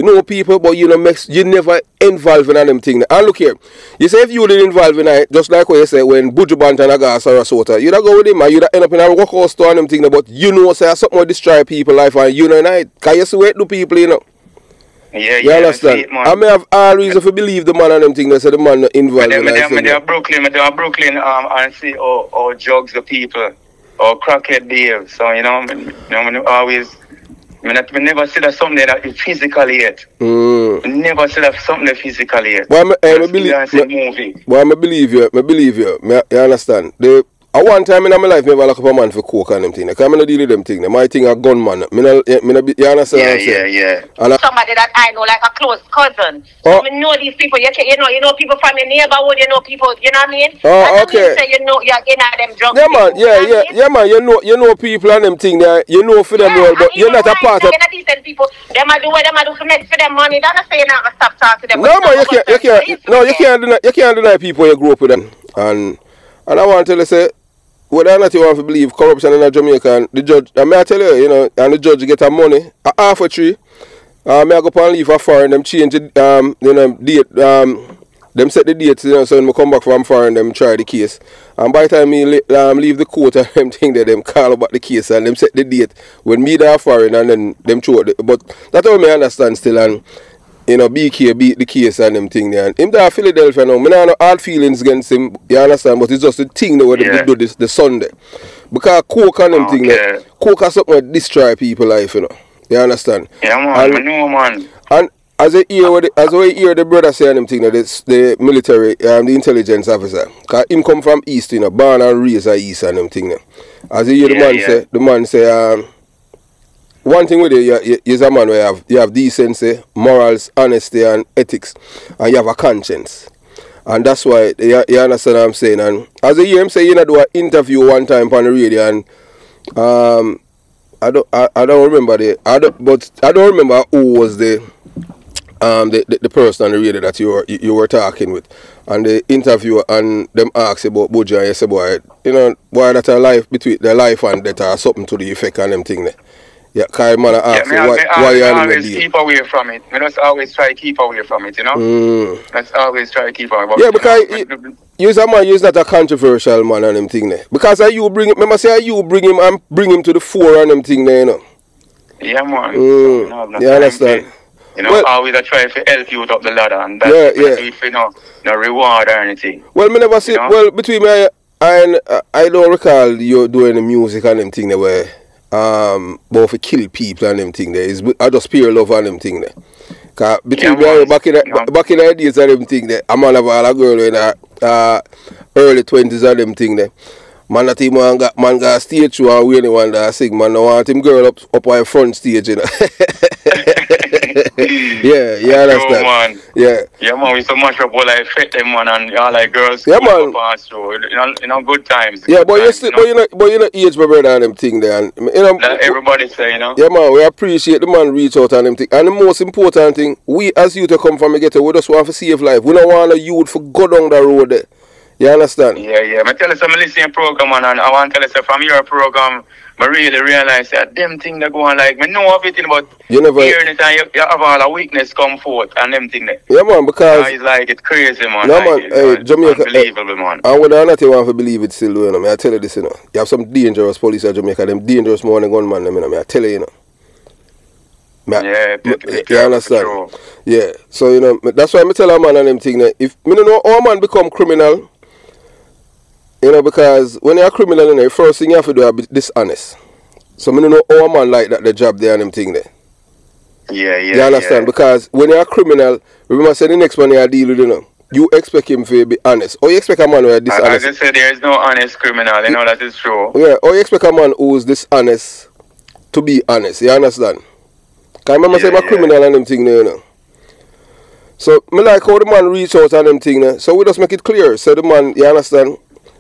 know people, but you know, you never involved in them thing. And look here, you say if you didn't involve in it, just like what you say when Buju Banton and Sarasota, you don't go with him, and you don't end up in a workhouse store and them thing, but you know, say something will destroy people's life, and you know, it, because you see what do people, you know. Yeah, you understand? See, I may have all reason to believe the man and them things that said the man involved. They are Brooklyn and see or drugs the people or crackhead deals. So you know, I never see that something that is physical yet. Never see that something physical yet. Well, I believe you. You understand? At one time in my life, I never look up a man for coke and them things. Because I don't deal with them things. My thing a gunman. You understand what I'm saying? Yeah. And somebody that I know, like a close cousin. Oh. I know these people. You know people from your neighborhood. You know people. You know what I mean? Oh, okay. You say you know you're in them drugs. Yeah, man. Yeah, man. You know people and them things. You know for them all, but you're not a part of. You're not decent people. Them a do what them a do for them money. Don't say you're not gonna stop talking to them. No, man. You can't deny people you grew up with them. And I want to tell you, say, whether or not you want to believe corruption in Jamaica, and the judge, and may I tell you, you know, and the judge get her money, a half a tree, may I go up and leave her foreign, them change the, you know, date, them set the date, you know, so when I come back from foreign, them try the case. And by the time me leave the court and them thing there, them call about the case and them set the date when me there foreign and then them throw it. But that's how I understand still, and, you know, BK beat the case and them thing there. And him there Philadelphia now, I don't have hard feelings against him, you understand, but it's just the thing that they do this the Sunday. Because coke and them thing there, coke is something that destroy people's life, you know. You understand? Yeah, man, and, I know, man. And as we hear the brother say and them thing there, the military, the intelligence officer, because him come from East, you know, born and raised at East and them thing there. As you hear the man say, one thing with you is a man where you have decency, morals, honesty, and ethics, and you have a conscience. And that's why, you understand what I'm saying. And as you hear him say, you know, do an interview one time on the radio, and I don't remember who was the person on the radio that you were talking with, and the interviewer, and them asked about Buju, and you say, boy, you know, why that a life between the life and death or something to the effect and them thing there. Yeah, because man ask you why you are in the deal. I always keep away from it. I just always try to keep away from it, you know? That's always try to keep away from it. Yeah, because you're not a controversial man and them thing there. Because you bring him to the fore and them thing there, you know? Yeah, man. No, you understand? You know, well, always I try to help you up the ladder, and that's if you know, no reward or anything. Well, I never see, you know? Well, between me and I don't recall you doing the music and them thing there where. But for kill people and them thing there is I just pure love and them thing there. Cause between back in the days and them thing there, a man have all a girl in her early 20s and them thing there. Man that him man got stage show and we only want to sing, man I want him girl up on the front stage, you know. Yeah, you understand. Man. Yeah. Yeah, man, we so much up all I fit them, man, and all like girls. Yeah, man. You know, good times. Yeah, good but you know, age my brother and them thing there, and you know. That everybody say, you know. Yeah, man, we appreciate the man reach out and them thing, and the most important thing, we as youth to come from the ghetto, we just want to save life. We don't want a youth for go down the road there. You understand? Yeah, yeah. I tell you some listening program, man, and I want to tell you so from your program. I really realize that them thing that go on like me know everything, but you never hearing it and you have all a weakness come forth and them thing that. Yeah, man, because it's like it's crazy, man. No, like, man, hey, Jamaica, unbelievable, man. And whether or not you want to believe it still, you know, may I tell you this, you know. You have some dangerous police in Jamaica, them dangerous morning gunman, you know, may I tell you, you know. You understand? Yeah. So you know that's why I tell a man and them thing that if me don't know all man become criminal. You know, because when you're a criminal, you know, the first thing you have to do is be dishonest. So, I don't know how a man like that, the job there and them thing there. Yeah, yeah, you understand? Yeah. Because when you're a criminal, remember, say the next one you deal with, you know, you expect him to be honest. Or you expect a man who is dishonest? As I said, there is no honest criminal. You know that is true. Yeah. Or you expect a man who is dishonest to be honest. You understand? Because remember, yeah, I am a criminal and them thing, you know. So, I like how the man reach out and them thing. You know? So, we just make it clear. So, the man, you understand?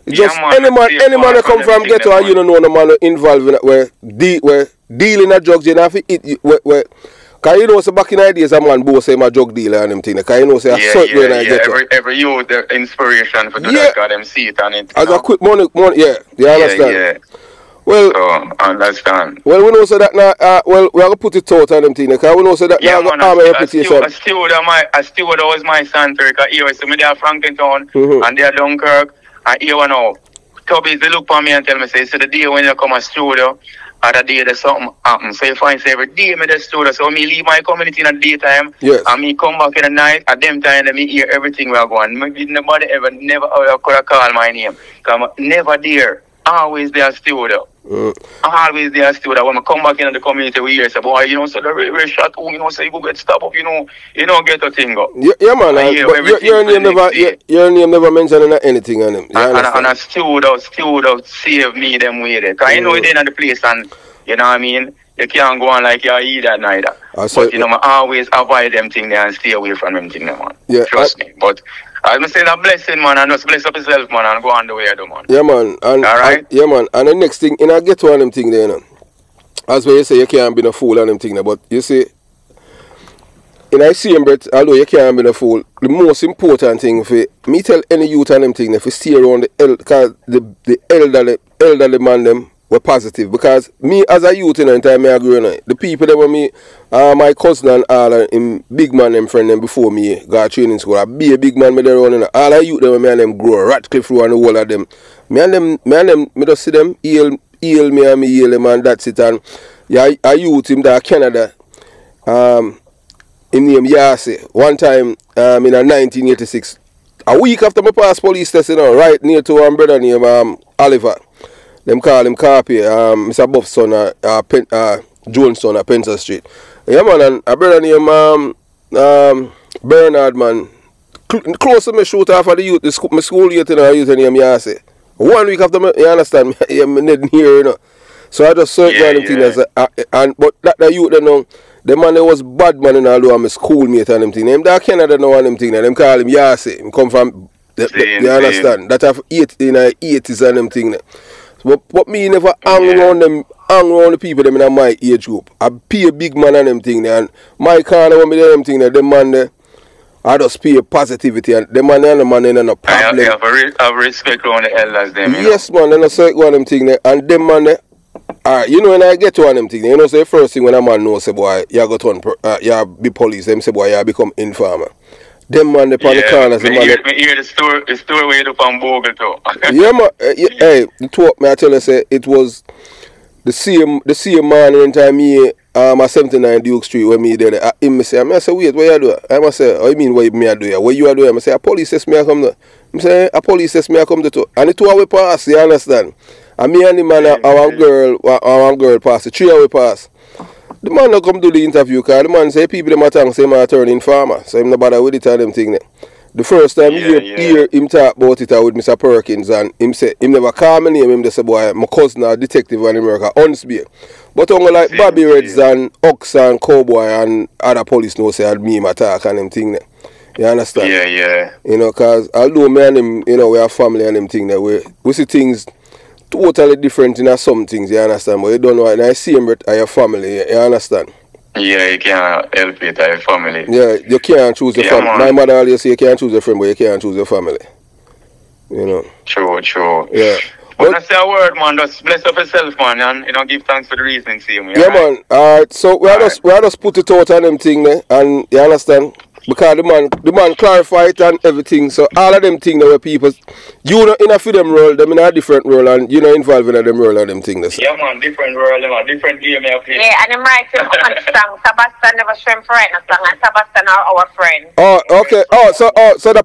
Just yeah, any man that come from ghetto and you don't know no man involved in where dealing a drugs, you don't have to eat you, because you know, so back in the days, a man both say my drug dealer and them things. Because you know, say yeah, a yeah, when I yeah. get every youth, the inspiration for do yeah. that, because them see it and it. As know? A quick money, yeah, you understand? Yeah, yeah. Well, so, understand. Well, we know so that now, well, we have to put it out on them things, because we know so that yeah, now, man, I have a reputation. I still would always my son, because here, so me there at Franklintown, and they are Dunkirk, and here we know. Tubbies, they look for me and tell me, say, so the day when you come to studio, other day there's something happens. So you find say every day me the studio. So me leave my community in the daytime. Yes. And me come back in the night. At them time me hear everything we are going. Nobody ever never could have called my name. Cause I'm never there. Always there studio. Always there studio. When I come back in the community we hear say boy, you know, so the railway shot home, you know, so you go get stopped up, you know get a thing up. Yeah, yeah man, but your name never mentioned anything on him. And I still would have saved me them way there. Cause you know they in the place and you know what I mean? You can't go on like you eat that neither. But you know I always avoid them thing there and stay away from them thing there, man. Yeah, Trust me. But I must say that blessing, man, and just bless up yourself, man, and go on the way, though, man. Yeah, man. And, alright? Yeah, man. And the next thing, you know, get to on them thing there, you know. As where you say, you can't be no fool on them thing there, but you see, in I see him, but although you can't be no fool, the most important thing for me tell any youth on them thing there, if you stay around the elderly man, them were positive. Because me, as a youth, in the time I grew up, the people that were me, my cousin and all and big man them friend them before me got training school. I be a big man me there running. All I youth them me and them grow Ratcliffe and the whole of them. Me and them me just see them heal me and me heal them and that's it. And yeah, I youth him that Canada. Him name Yase. One time in 1986. A week after my past police test, you know, right near to one brother named Oliver. Them call him Carpy, Mr. Buff's son Jonestown at Penza Street. Yeah, man, and a brother named Bernard, man, close to me shoot off of the youth, my school youth, and I used to name Yase. 1 week after me, you understand, I didn't hear, you know. So I just searched on them things. But that youth, you know, the man that was bad man, and I do my schoolmate and them things. Them that Canada know and them things, and them call him Yase. He come from, you understand, that have 80s and them things. But me never hang around the people them in my age group. I pay a big man and them thing there, and my corner when me them thing there, them man there, I just pay positivity and them man and the man in a problem. I have respect around the elders them. Yes know? Man, they no circle on them thing there and them man there. Alright, you know when I get to one them thing there, you know say so the first thing when a man knows say boy, you got on you be police, them say boy you become informer. Them man the pan the corners. Me hear the story way up on Bogle too. Yeah man, hey, the talk me I tell you say it was the same man when time me at 79 Duke Street when me there. Him say, I say wait, what you do? I say, oh you mean what me I do? What you are doing? I say a police says me I come there. I say a police says me I come there. And the two away pass, you understand? And me and the man our girl pass, the three away pass. The man no come do the interview because the man say people them a talk say him a turn informer, so him no bother with it and them thing. The first time you hear him talk about it with Mr. Perkins and him say him never call my name, him just say boy my cousin a detective in America, Huntsby. But only like Bobby Reds and Ox and Cowboy and other police know say me him attack and them thing there. You understand? Yeah, yeah. You know, cause although me and him, you know, we are family and them thing there, we see things totally different in some things, you understand? But you don't know, and I see him with your family, you understand? Yeah, you can't help it, your family. Yeah, you can't choose your family. Man. My mother always say you can't choose your friend, but you can't choose your family. You know? True. Yeah. But that's your word, man. Just bless up yourself, man, and you know, give thanks for the reasoning, see me. Yeah, right? Man. Alright, so we just put it out on them thing, and you understand? Because the man clarified it and everything, so all of them things were people, you know, in a them role, them in a different role, and you know, involved in a them role and them things. Yeah, man, different role, them are different game. Yeah, and them right to song. Sebastian never shrimp right now, song, and Sebastian are our friend. Oh, okay. So the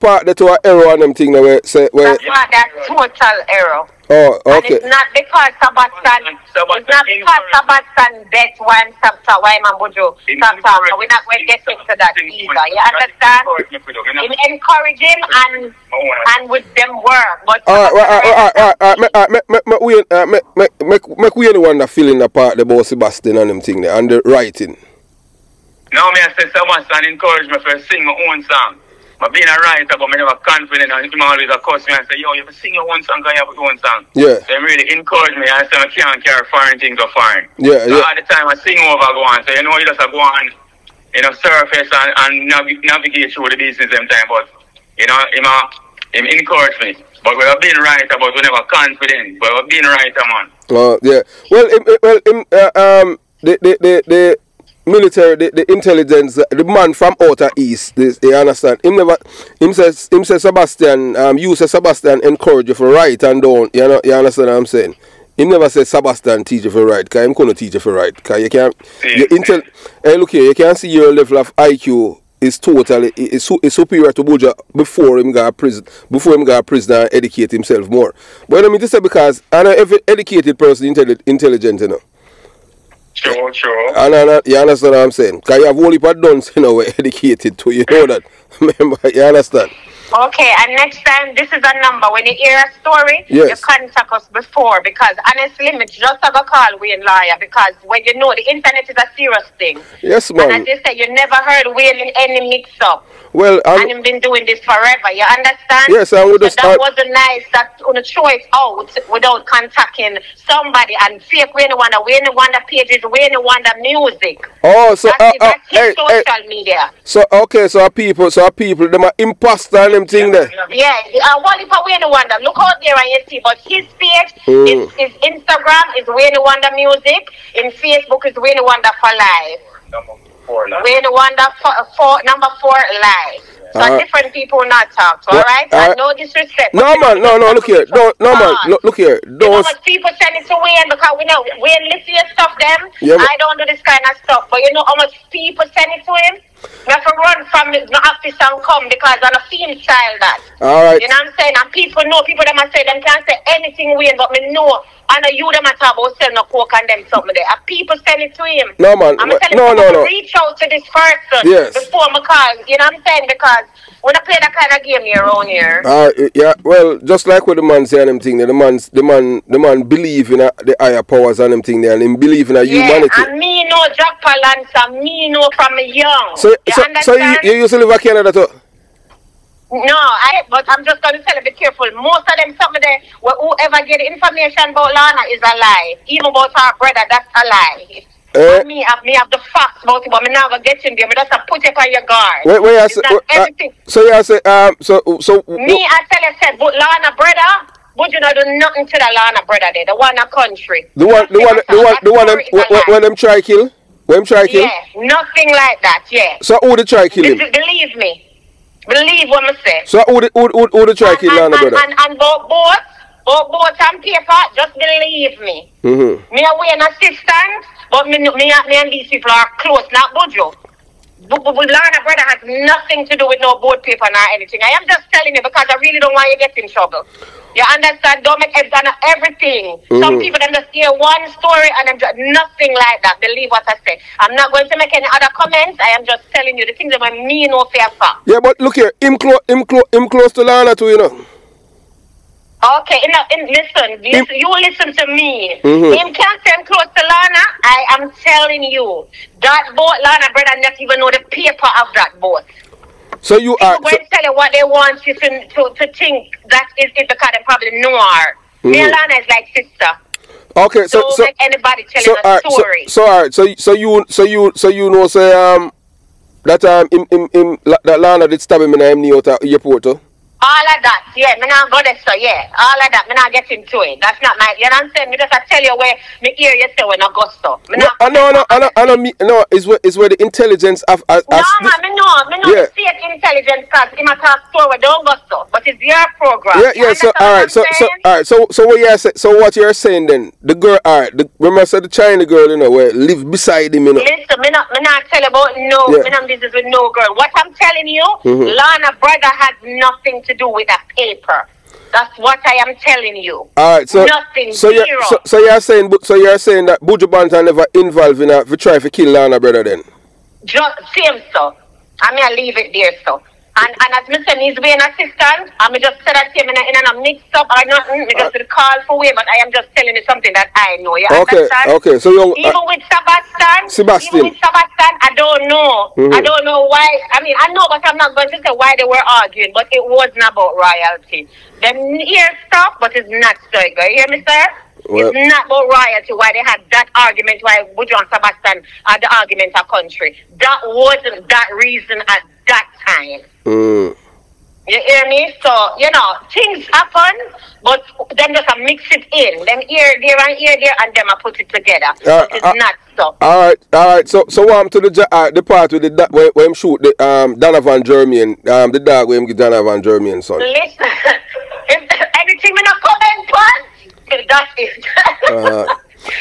part that to our error on them thing, where. That's total error. Oh, okay. And it's not because Sebastian bet one Samsa, why Mambujo Samsa. We're not going to get into that either. You understand? It encourage him and with them work. But make we anyone that feeling apart about Sebastian and them thing there and the writing. No, me I said Sebastian encouraged me for sing my own song. But being a writer, but I never confident, and him always accost me and say, yo, you have to sing your own song, because you have your own song. Yeah. They really encourage me. I say, I can't carry foreign things or foreign. Yeah, so yeah. All the time I sing over, I go on. So, you know, you just go on, you know, surface and navigate through the business them time. But, you know, him encourage me. But we have been writer, but we never confident. But we have been writer, man. Oh, yeah. Well, the military, the intelligence, the man from outer east, this, you understand? Him never, him says Sebastian, you say Sebastian encourage you for right and down, you know, you understand what I'm saying? He never said Sebastian teach you for right, because he couldn't teach you for right, because you can't, hey, look here, you can see your level of IQ is totally, is superior to Buju before him got prison, and educate himself more. But I mean, this is because, I know every educated person intelligent, you know. Sure, sure. And you understand what I'm saying? Because you have only but done, you know, we're educated to, you know that. Remember, you understand? Okay, and next time, this is a number. When you hear a story, yes, you contact us before. Because honestly, I just have a call Wayne Lawyer. Because when you know, the internet is a serious thing. Yes, ma'am. And as you said, you never heard Wayne in any mix-up. Well, and he's been doing this forever, you understand? Yes, I would have. So that wasn't nice that on a choice out without contacting somebody and fake Wayne Wonder, Wayne Wonder pages, Wayne Wonder music. Oh, so that's his social media. So okay, so our people, them are imposter and them thing there. Yeah, Wally for Wayne Wonder. Look out there and you see, but his page is his Instagram is Wayne Wonder Music, and Facebook is Wayne Wonder for Life. Wayne Wonder number 4 live. So different people not talk. All right, no disrespect. No man, no. Look here, no man. Look here. Don't. You know what people send it to Wayne because we know Wayne listen to your stuff. Them. Yeah, I don't do this kind of stuff. But you know how much people send it to him. We have to run from the office and come because I'm a film style that. All right. You know what I'm saying? And people know people them I say them can't say anything Wayne, but me know. And you them at talk about selling a coke and them something there. And people send it to him. No man. I'm telling no. Reach out to this person, yes, before my call. You know what I'm saying? Because when I play that kind of game here around here. Yeah, well, just like what the man say and them thing there, the man believe in the higher powers and them thing there, and him believe in humanity. And me know Jack Palance, me know from a young. So you used to live in Canada too? No, but I'm just going to tell you, be careful. Most of them, some of them, whoever get information about Lana is a lie. Even about her brother, that's a lie. Me have the facts about it, but me never get in there. Me just put it on your guard. Wait, everything. So you say, me, I tell you, said, but Lana brother, would you not do nothing to the Lana brother there? The one a country. The one them try kill? When them try kill? Yeah, nothing like that, yeah. So who they try kill him? Believe me. Believe what I say. So who the try kill Lana brother? And both and paper, just believe me. Mm-hmm. Me away an assistant, but me and these people are close, not Buju. But Lana brother has nothing to do with no board paper nor anything. I am just telling you because I really don't want you to get in trouble. You understand? Don't make everything. Mm-hmm. Some people them just hear one story and them just nothing like that. Believe what I say. I'm not going to make any other comments. I am just telling you the things that me no fair fact. Yeah, but look here, him close to Lana too, you know. Okay, listen, you listen to me. Mm-hmm. Him can't send close to Lana. I am telling you, that boat, Lana brother, not even know the paper of that boat. So you people are going to tell you what they want you to think that is it because they probably know her. Their Lana is like sister. Okay, so make anybody tell you a story. So you know say that Lana did stab him in the knee out of airport. All of that, yeah, me not go there, so yeah, all of that, me not get into it. That's not my, you know what I'm saying? Me just tell you where me hear you say when I go so. No, it's where the intelligence of. No, the fake intelligence because it must have story don't go so, but it's your program. Yeah, yeah. So all right, so what you're saying then? The girl, all right, remember said the China girl, you know, where live beside him, you know. Listen, me not tell about no, yeah. Me not business with no girl. What I'm telling you, Lana brother has nothing to do with that paper. That's what I am telling you. All right, so nothing. So you're saying that Buju Banton never involved in a try to kill Lana, brother? Then. Just same, so I mean, I leave it there, so. And as Mr. needs way an assistant, I'm just said that him and I'm mixed up or nothing. I just call for way, but I am just telling you something that I know. You understand? Okay. So you even with Sebastian, I don't know. Mm-hmm. I don't know why. I mean, I know, but I'm not going to say why they were arguing. But it wasn't about royalty. Them ear stuff, but it's not so good. You hear me, sir? Well, it's not about royalty, why they had that argument, why Buju and Sebastian had the argument of country. That wasn't that reason at that time. You hear me? So, you know, things happen, but then just mix it in. Then here, there, and then I put it together. It's not so. All right. So I'm to the part with the where him shoot the Donovan Jermaine, the dog where him get Donovan Jermaine son. Listen, anything me not comment on. That's it.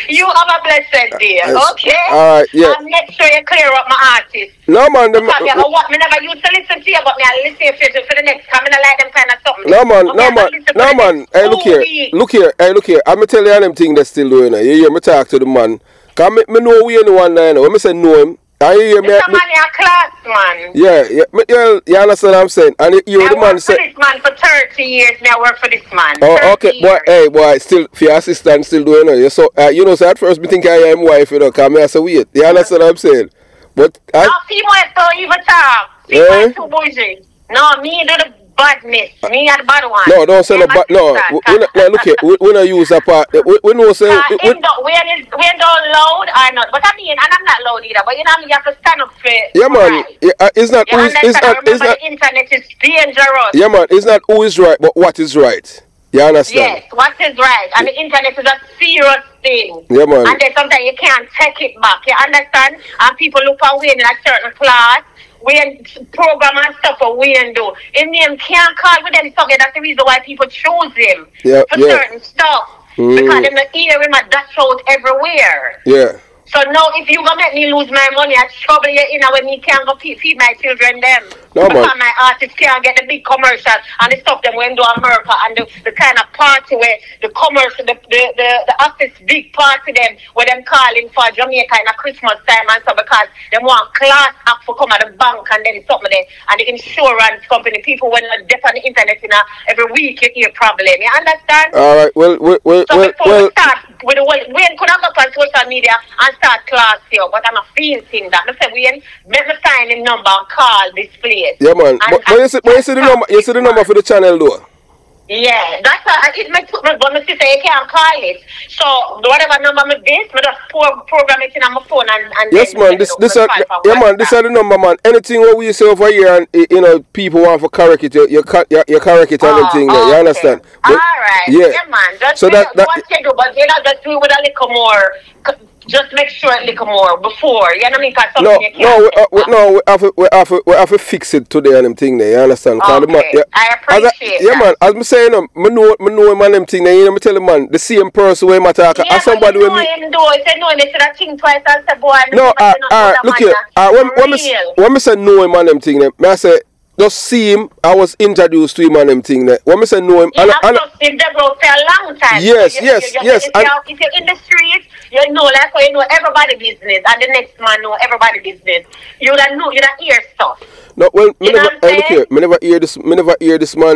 You have a blessed day, okay? All right, yeah. And make sure you clear up my artist. No, man. I never used to listen to you, but I listen to you for the next time. I like them kind of something. No, man. Okay, no, man. Hey, look here. I'm going to tell you anything that's still doing. You hear me talk to the man. Because I know we anyone now. When I say know him, I hear me. It's a man in a class, man. Yeah. You understand what I'm saying? And you hear the man say. I work for this man for 30 years. Now I work for this man. Oh, okay. Boy, hey, boy, still, for your assistant, still doing it. So, so at first, me think I am wife, you know, because I say, wait. You understand what I'm saying? But. No, female don't even talk. Female too bougie. No, me do the badness. Me are the bad one. No, don't say the bad. No, look here. We don't use that part. We don't say. We're not loud or not. But I mean, and I'm not loud either. But you know, you have to stand up for it. Yeah, man. Right. Yeah, it's not who is right. Remember, the internet is dangerous. Yeah, man. It's not who is right, but what is right. You understand? Yes, what is right. And the internet is a serious thing. Yeah, man. And then sometimes you can't take it back. You understand? And people look away in a certain class. We ain't program and stuff for we and do. In them can't call with them stuff. That's the reason why people choose him for certain stuff. Because in the ear him and dash out everywhere. Yeah. So now if you gonna make me lose my money, I trouble you in when me can't go feed my children them. No, because man. My artists can't get the big commercial and the stuff them when do America and the kind of party where the commercial the artists big party them where them calling for Jamaica in a Christmas time and so because them want class act for come at the bank and then something there and the insurance company people when they dip on the internet every week you hear problem. You understand? Alright, well, before we start with the Wayne could have got on social media and start class here, but I'm a feel thing that I said Wayne make me find him number and call this place. Yeah man, but you see the number for the channel though. Yeah, that's it may took me, but my sister you can't call it. So whatever number me this, me just program it in on my phone and yes man, this are the number man. Anything what we say over here and you know people want for correct it, you correct it and everything there, you understand? All right, yeah man, just what you do, but you know just do it with a little more. Just make sure a little more before, you know what I mean? We have to fix it today and them thing there, you understand? Okay, I appreciate that. Yeah, man, as I'm saying, I know him and them thing there, you know, I tell the man, the same person where I talk, yeah, somebody with me. Yeah, know him, though, they said that thing twice, I said, boy, look here, when I say know him and them thing there, I say, just see him, I was introduced to him and them thing there. When I say know him, I've just been there for a long time. Yes. If you're in the street, you know, like you know everybody business, and the next man know everybody business. You don't hear stuff. No, well, I never hear this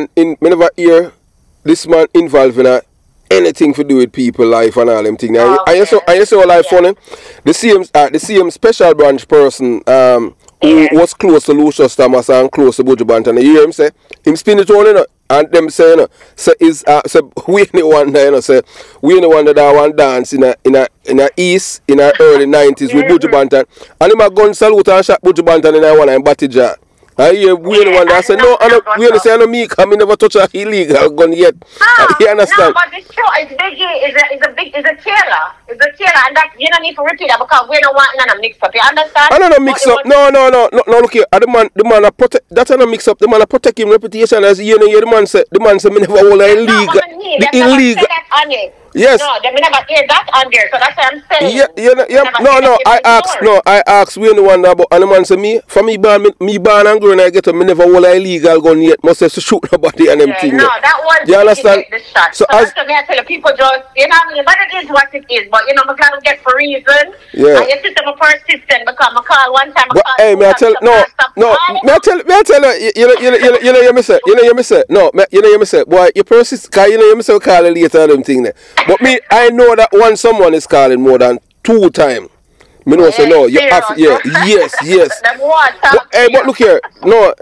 man involved in anything to do with people life and all them things. Okay. I saw life on him. The same special branch person who was close to Lucius Thomas and close to Buju Banton. You hear him say, him spin it all in it. And them say, you know, we the one that want dance in a East in the early '90s with Buju Banton. And him a gun salute and shot Buju Banton in a one and batty jar. And we the one that say, no, I never touch an illegal gun yet. You understand? No, but it's true, it's a killer. It's a killer, and that you don't need to repeat that because we don't want none of mix up. You understand? I don't mix up. No. Look here, the man protect. That's not mix up. The man protect him reputation as the man said. The man said, "Me never hold illegal." The illegal. Yes. No, they never hear that on there, so that's what I'm saying. Yeah, yeah, yeah. I asked Wayne Wonder about, and the man said, me born and growing, I get up, me never hold an illegal gun yet, must have to shoot nobody and them things. No, that was, you understand? The shot. So that's what I tell you, people just, you know what I mean, but it is what it is, but you know, I gotta get for reason. Yeah. And your system a persistent, because I call one time, I call hey, you know, boy, you persist, because you know, you myself call later and them thing there. But me, I know that once someone is calling more than 2 times, me know say no, you have to, yeah, yes. But, hey, but look here, no,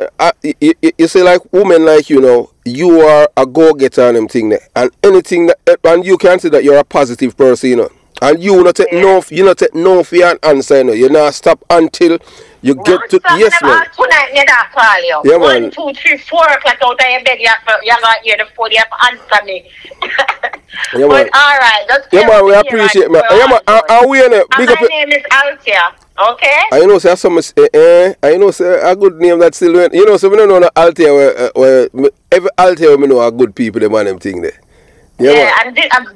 you say like women like you know, you are a go-getter and them thing there, and anything that, and you can say that you're a positive person, you know, and you not take no, you not take no for an answer, you know, you not stop until you get to yes man. Tonight, you don't call you. Yeah, 1, 2, 3, 4 o'clock out of your bed, you have to hear the phone, you have to answer me. Yeah, but alright, that's yeah, man, we appreciate man. Yeah, man, are we in it? My name is Althea, okay? I you know, say so much, I know, say a good name that still went. You know, so we don't know Althea, where every Althea we know are good people, them and them thing there. Yeah, and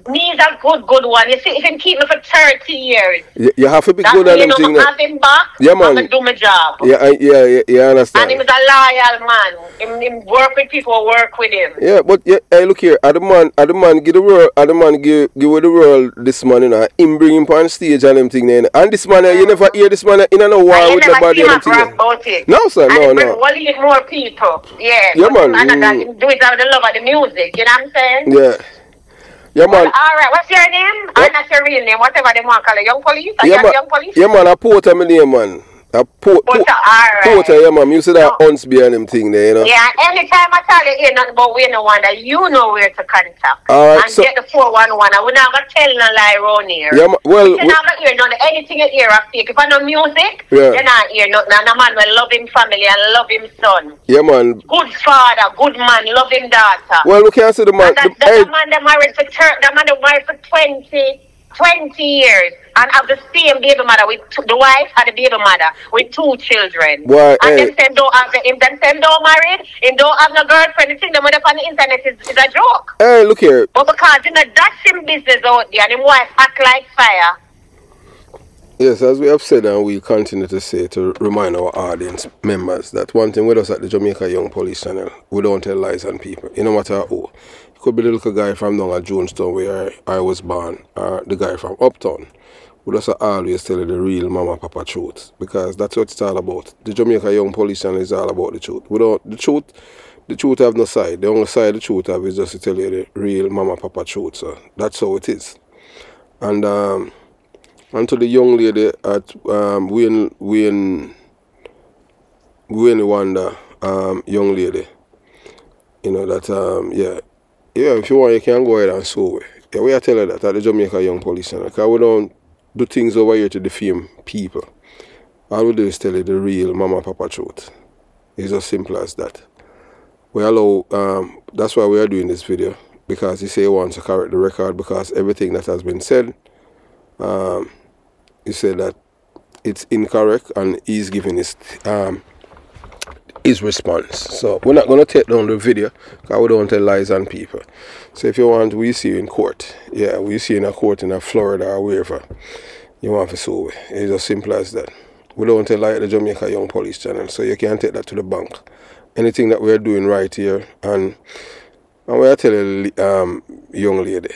me is a good one. You see, you can keep me for 30 years. You have to be good at anything. I have him back, yeah, man. I'm going to do my job. Yeah, I understand. And he's a loyal man. He work with people, work with him. Yeah, but, yeah, hey, look here. At the man give the world, at the man give the world this man, you know, him bring him on stage and them thing. And this man, you never hear this man in a war with nobody and them thing. No, sir, no, no. And he bring more people. Yeah, yeah, man. And do it out of the love of the music, you know what I'm saying? Yeah. Yeah, man. All right, what's your name? Yep. I'm not your real name, whatever they want to call it. Young police? Yeah, man. Young police? Yeah, man, I Porter, my name, man. Porter, all right. Porter, yeah, man. You see that hunts behind them thing there, you know? Yeah, anytime I tell you, nothing but we know one that you know where to contact. All right, and so, get the 411. I would not going to tell no lie around here. Yeah, man. Well, you're not going to hear nothing. Anything you hear, I fake. If I know music, yeah, you're not hear nothing. And a man will love him family and love him son. Yeah, man. Good father, good man, love him daughter. Well, we can't see the man. And that man that married for 30, that man that married for 20 years and have the same baby mother with the wife and the baby mother with 2 children. Why, and them same don't have if them same don't married, and don't have no girlfriend, the thing them up on the internet is a joke. Hey, look here. But because you know that's him business out there and his wife act like fire. Yes, as we have said and we continue to say to remind our audience members that one thing with us at the Jamaica Young Police Channel, we don't tell lies on people. You know what I owe. Could be the little guy from down at Jonestown where I was born, or the guy from Uptown. We just always tell you the real mama papa truth, because that's what it's all about. The Jamaica Young Police Channel is all about the truth. We don't, the truth have no side. The only side the truth have is just to tell you the real mama papa truth. So that's how it is. And to the young lady at Wayne Wonder, young lady, you know that yeah, if you want, you can go ahead and sue. Yeah, we are telling that at the Jamaica Young Police Channel. Because we don't do things over here to defame people. All we do is tell you the real mama papa truth. It's as simple as that. We allow, that's why we are doing this video. Because he say he wants to correct the record. Because everything that has been said, he said that it's incorrect. And he's giving his response. So we're not going to take down the video because we don't tell lies on people. So if you want, we see you in court. Yeah, we see you in a court in Florida or wherever you want to sue. It's as simple as that. We don't tell lies at the Jamaica Young Police Channel, so you can't take that to the bank. Anything that we're doing right here, and we're telling young lady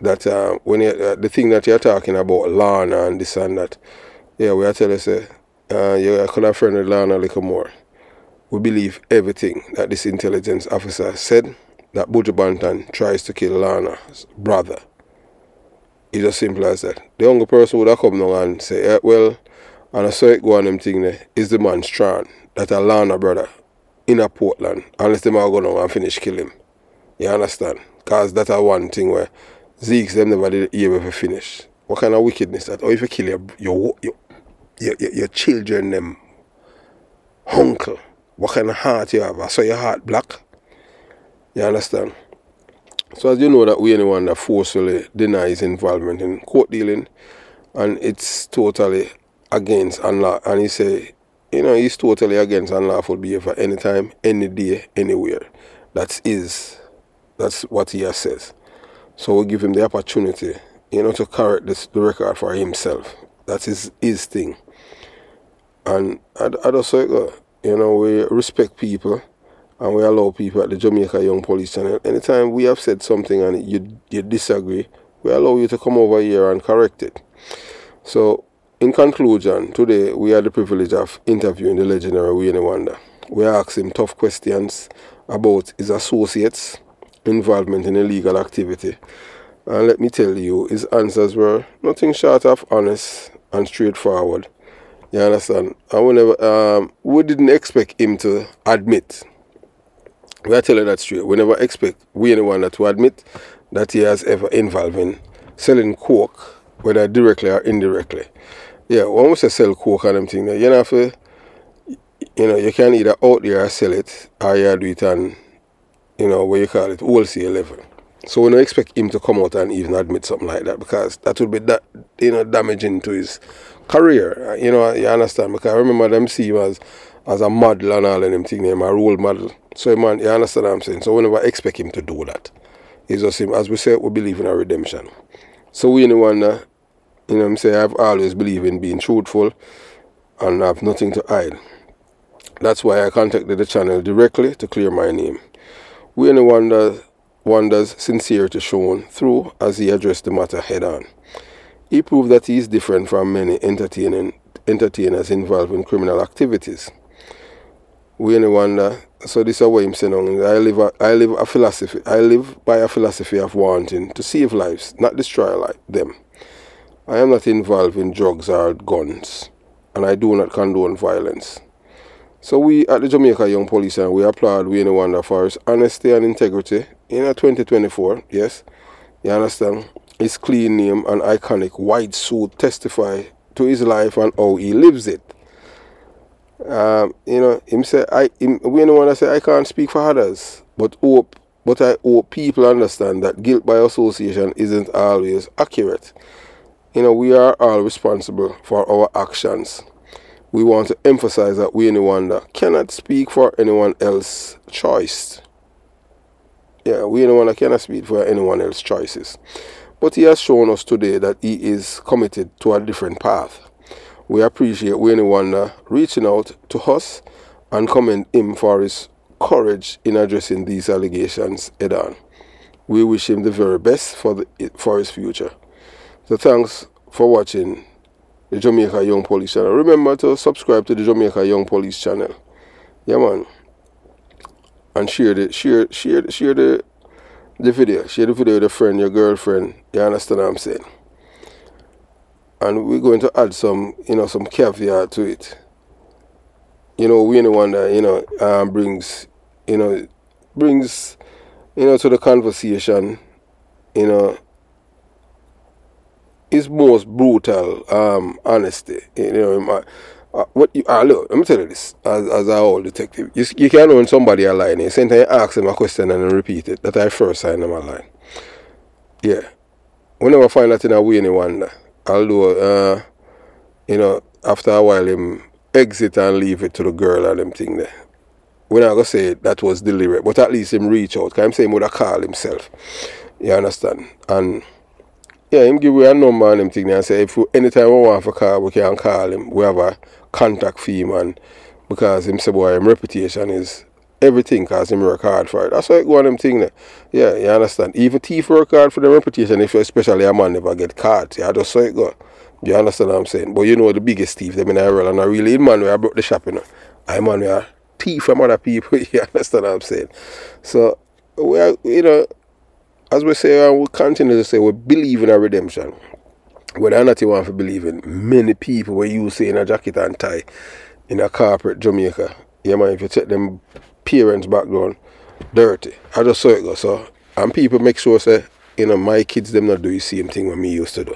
that when you, the thing that you're talking about, Lana and this and that, yeah, we're telling her, you could have friended Lana a little more. We believe everything that this intelligence officer said, that Buju Banton tries to kill Lana's brother. It's as simple as that. The younger person would have come now and say, yeah, well, and I saw it go on them thing there, is the man strand that a Lana brother in a Portland, unless them all go now and finish kill him. You understand? Because that's one thing where Zeke's them never did able to finish. What kind of wickedness that? Or if you kill your children, them uncle. What kind of heart you have? I saw your heart black. You understand? So as you know that we anyone that forcefully denies involvement in court dealing, and it's totally against unlawful. And he say, you know, he's totally against unlawful behavior anytime, any day, anywhere. That's what he has said. So we give him the opportunity, you know, to correct this, the record for himself. That is his thing. And I just say, you know, we respect people and we allow people at the Jamaica Young Police Channel. Anytime we have said something and you disagree, we allow you to come over here and correct it. So, in conclusion, today we had the privilege of interviewing the legendary Wayne Wonder. We asked him tough questions about his associates' involvement in illegal activity. And let me tell you, his answers were nothing short of honest and straightforward. You understand? And we didn't expect him to admit. We are telling that straight. We never expect Wayne Wonder to admit that he has ever involved in selling coke, whether directly or indirectly. Yeah, when we say sell coke and them thing, you know, you can either out there sell it or you do it on, you know, what you call it, wholesale level. So we don't expect him to come out and even admit something like that, because that would be, that, you know, damaging to his career. You know, you understand? Because I remember them see him as a model and all of them things, a role model. So, man, you understand what I'm saying? So we never expect him to do that. It's just him, as we say, we believe in a redemption. So we Wayne Wonder, you know what I'm saying, I've always believed in being truthful and I have nothing to hide. That's why I contacted the channel directly to clear my name. We Wayne Wonder's sincerity shone through as he addressed the matter head on. He proved that he is different from many entertainers involved in criminal activities. We Wayne Wonder, so this is what I'm saying, I live by a philosophy of wanting to save lives, not destroy them. I am not involved in drugs or guns, and I do not condone violence. So we at the Jamaica Young Police, and we applaud Wayne Wonder for his honesty and integrity in 2024, yes, you understand? His clean name and iconic white suit testify to his life and how he lives it. You know, Wayne Wonder say, I can't speak for others, but I hope people understand that guilt by association isn't always accurate. You know, we are all responsible for our actions. We want to emphasize that Wayne Wonder cannot speak for anyone else's choice. Yeah, Wayne Wonder cannot speak for anyone else's choices. But he has shown us today that he is committed to a different path. We appreciate Wayne Wonder reaching out to us and commend him for his courage in addressing these allegations head on. We wish him the very best for his future. So thanks for watching the Jamaica Young Police Channel. Remember to subscribe to the Jamaica Young Police Channel. Yeah, man. And share the video. Share the video with a friend, your girlfriend. You understand what I'm saying? And we're going to add some, you know, some caviar to it. You know, Wayne Wonder, you know, brings, you know, to the conversation, you know, his most brutal honesty. You know, look, let me tell you this, as an old detective, you can know when somebody a lie. Same time you ask them a question and then repeat it. That I first sign them a lie. Yeah. We never find that in a Wayne Wonder. Although, you know, after a while him exit and leave it to the girl and them thing there. We're not going to say that was deliberate, but at least him reach out. Because I'm saying he would have called himself. You understand? And yeah, him give we a number and them thing and say if anytime we want for call, we can call him. We have a contact fee, man, because him say boy him reputation is everything cause him work hard for it. That's why it go on them thing there. Yeah, you understand. Even thief work hard for the reputation, if especially a man never get caught. Yeah, that's how it go. You understand what I'm saying? But you know the biggest thief them in the world and I really in man where I broke the shop, you know. I man we are thief from other people, you understand what I'm saying? So we are, you know, as we say, and we continue to say, we believe in a redemption. Whether or not you want to believe in, many people where you say in a jacket and tie, in a corporate Jamaica, yeah man, if you check them parents' background, dirty. I just saw it go, so. And people make sure, say, you know, my kids, them not do the same thing when me used to do.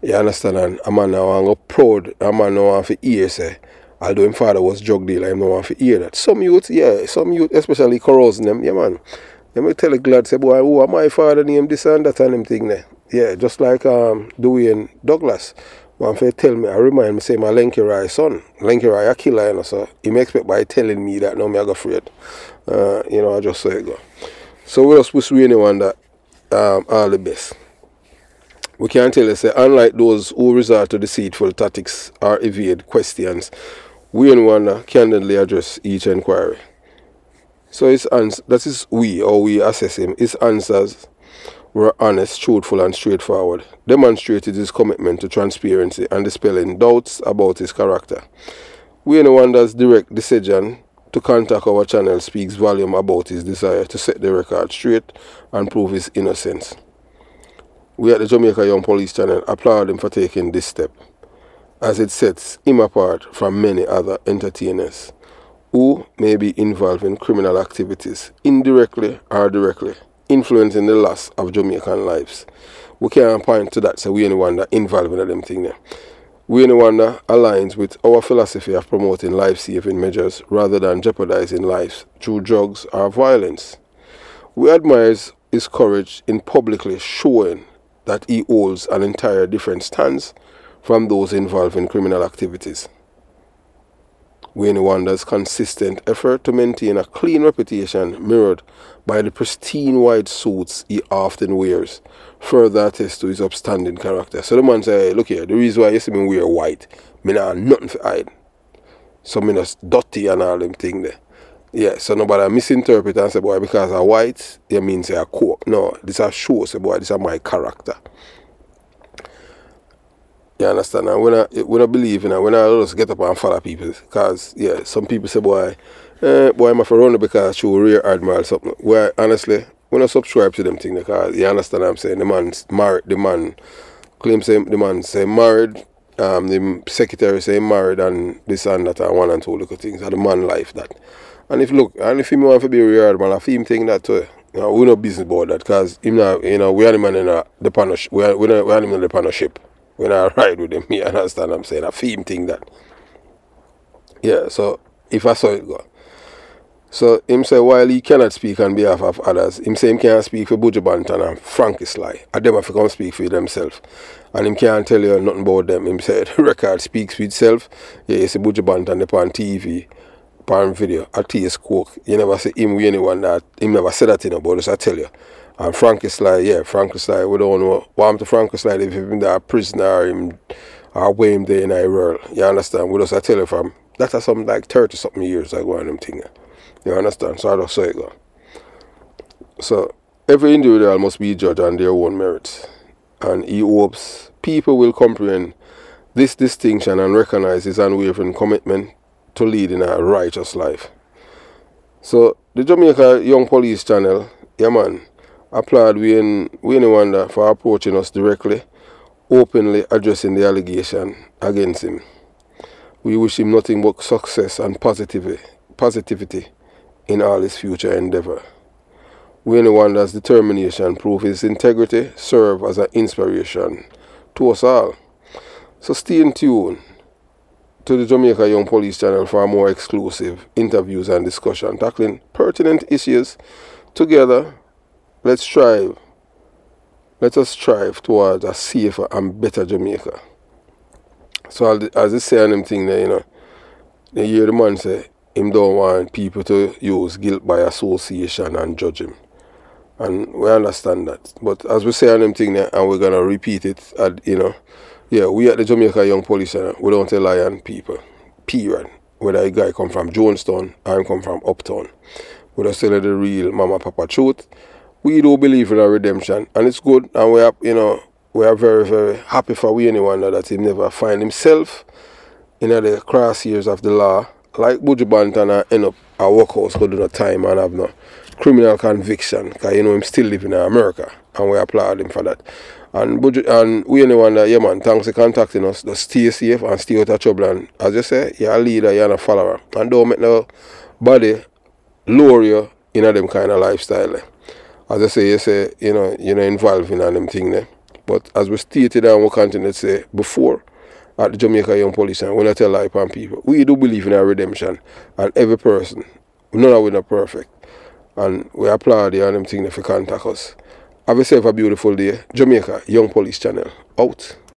You understand? And a man now want to go proud, a man now want to hear, say, although his father was drug dealer, him no want to hear that. Some youth, yeah, some youth, especially carousing them, yeah man. Let me tell you glad, say, boy, who am my father named this and that and them thing there. Yeah, just like Dwayne Douglas. One fair tell me, I remind me, say, my Lenky Rai son. Lenky Rai a killer, you know, so he may expect by telling me that, no, me I go afraid. You know, I just say it go. So we just wish Wayne Wonder all the best. We can tell you, say, unlike those who resort to deceitful tactics or evade questions, Wayne Wonder candidly address each inquiry. So his answer, that is how we assess him. His answers were honest, truthful and straightforward, demonstrated his commitment to transparency and dispelling doubts about his character. Wayne Wonder's direct decision to contact our channel speaks volume about his desire to set the record straight and prove his innocence. We at the Jamaica Young Police Channel applaud him for taking this step, as it sets him apart from many other entertainers who may be involved in criminal activities, indirectly or directly, influencing the loss of Jamaican lives. We can't point to that, so we ain't wonder involved in them thing there. We ain't wonder aligns with our philosophy of promoting life-saving measures rather than jeopardizing lives through drugs or violence. We admire his courage in publicly showing that he holds an entire different stance from those involved in criminal activities. Wayne Wonder's consistent effort to maintain a clean reputation mirrored by the pristine white suits he often wears further attests to his upstanding character. So the man say, hey, look here, the reason why you see me wear white, me not nothing for hide. So me not dirty and all them thing there. Yeah, so nobody misinterpret and say, boy, because I white, you mean say I cook. No, this a show, say, boy, this is my character. You understand? And when I believe in it, when I just get up and follow people, because, yeah, some people say, boy, I'm a runner because show rear admiral or something. Well, honestly, when I subscribe to them thing, because you understand what I'm saying? The man's married, the man claims the man say married, the secretary say married, and this and that, and one and two little things, and the man life that. And if, look, and if he wants to be a rear admiral, if him think that too, you know, we no business about that, because, you know, we are the man in the partnership, we are the man in the partnership. When I ride with them, you understand what I'm saying? A theme thing that. Yeah, so if I saw it go. So him say while he cannot speak on behalf of others, him say him can't speak for Buju Banton and Frankie Sly. And them have to come speak for themselves. And him can't tell you nothing about them. Him say the record speaks for itself. Yeah, you see Buju Banton upon TV, upon video, at his coke. You never see him with anyone that him never said that thing about us, I tell you. And Frankie Sly, yeah, Frankie Sly, we don't know why I'm to Frankie Sly if he's been a prisoner or him or way him there in a rural. You understand? We just I tell you from that are something like 30-something years ago and them thing. You understand? So I just saw it go. So every individual must be judged on their own merits. And he hopes people will comprehend this distinction and recognize his unwavering commitment to leading a righteous life. So the Jamaica Young Police Channel, yeah man. Applaud Wayne Wonder for approaching us directly, openly addressing the allegation against him. We wish him nothing but success and positivity in all his future endeavour. Wayne Wonder's determination, proof his integrity, serve as an inspiration to us all. So stay in tune to the Jamaica Young Police Channel for more exclusive interviews and discussion tackling pertinent issues together. Let's strive. Let us strive towards a safer and better Jamaica. So as they say on them thing there, you know, they hear the man say, him don't want people to use guilt by association and judge him. And we understand that. But as we say on them thing there, and we're going to repeat it, at, you know, yeah, we at the Jamaica Young Police Channel, we don't rely on people, period. Whether a guy come from Jonestown or him come from Uptown. We just tell the real mama papa truth. We do believe in a redemption, and it's good, and we are, you know, we are very, very happy for Wayne Wonder that he never find himself in the crosshairs of the law, like Buju Banton and end up a workhouse go do no time and have no criminal conviction, because you know him still living in America, and we applaud him for that. And Wayne Wonder, yeah man, thanks for contacting us. Just stay safe and stay out of trouble, and as you say, you're a leader, you're a follower, and don't make nobody lure you in them kind of lifestyle. As I say, you say, you know, involving and them thing there. But as we stated and we continue to say before, at the Jamaica Young Police Channel, we not tell lie upon people. We do believe in our redemption. And every person, none of us are perfect. And we applaud you and them thing there for contact us. Have yourself a beautiful day. Jamaica Young Police Channel, out.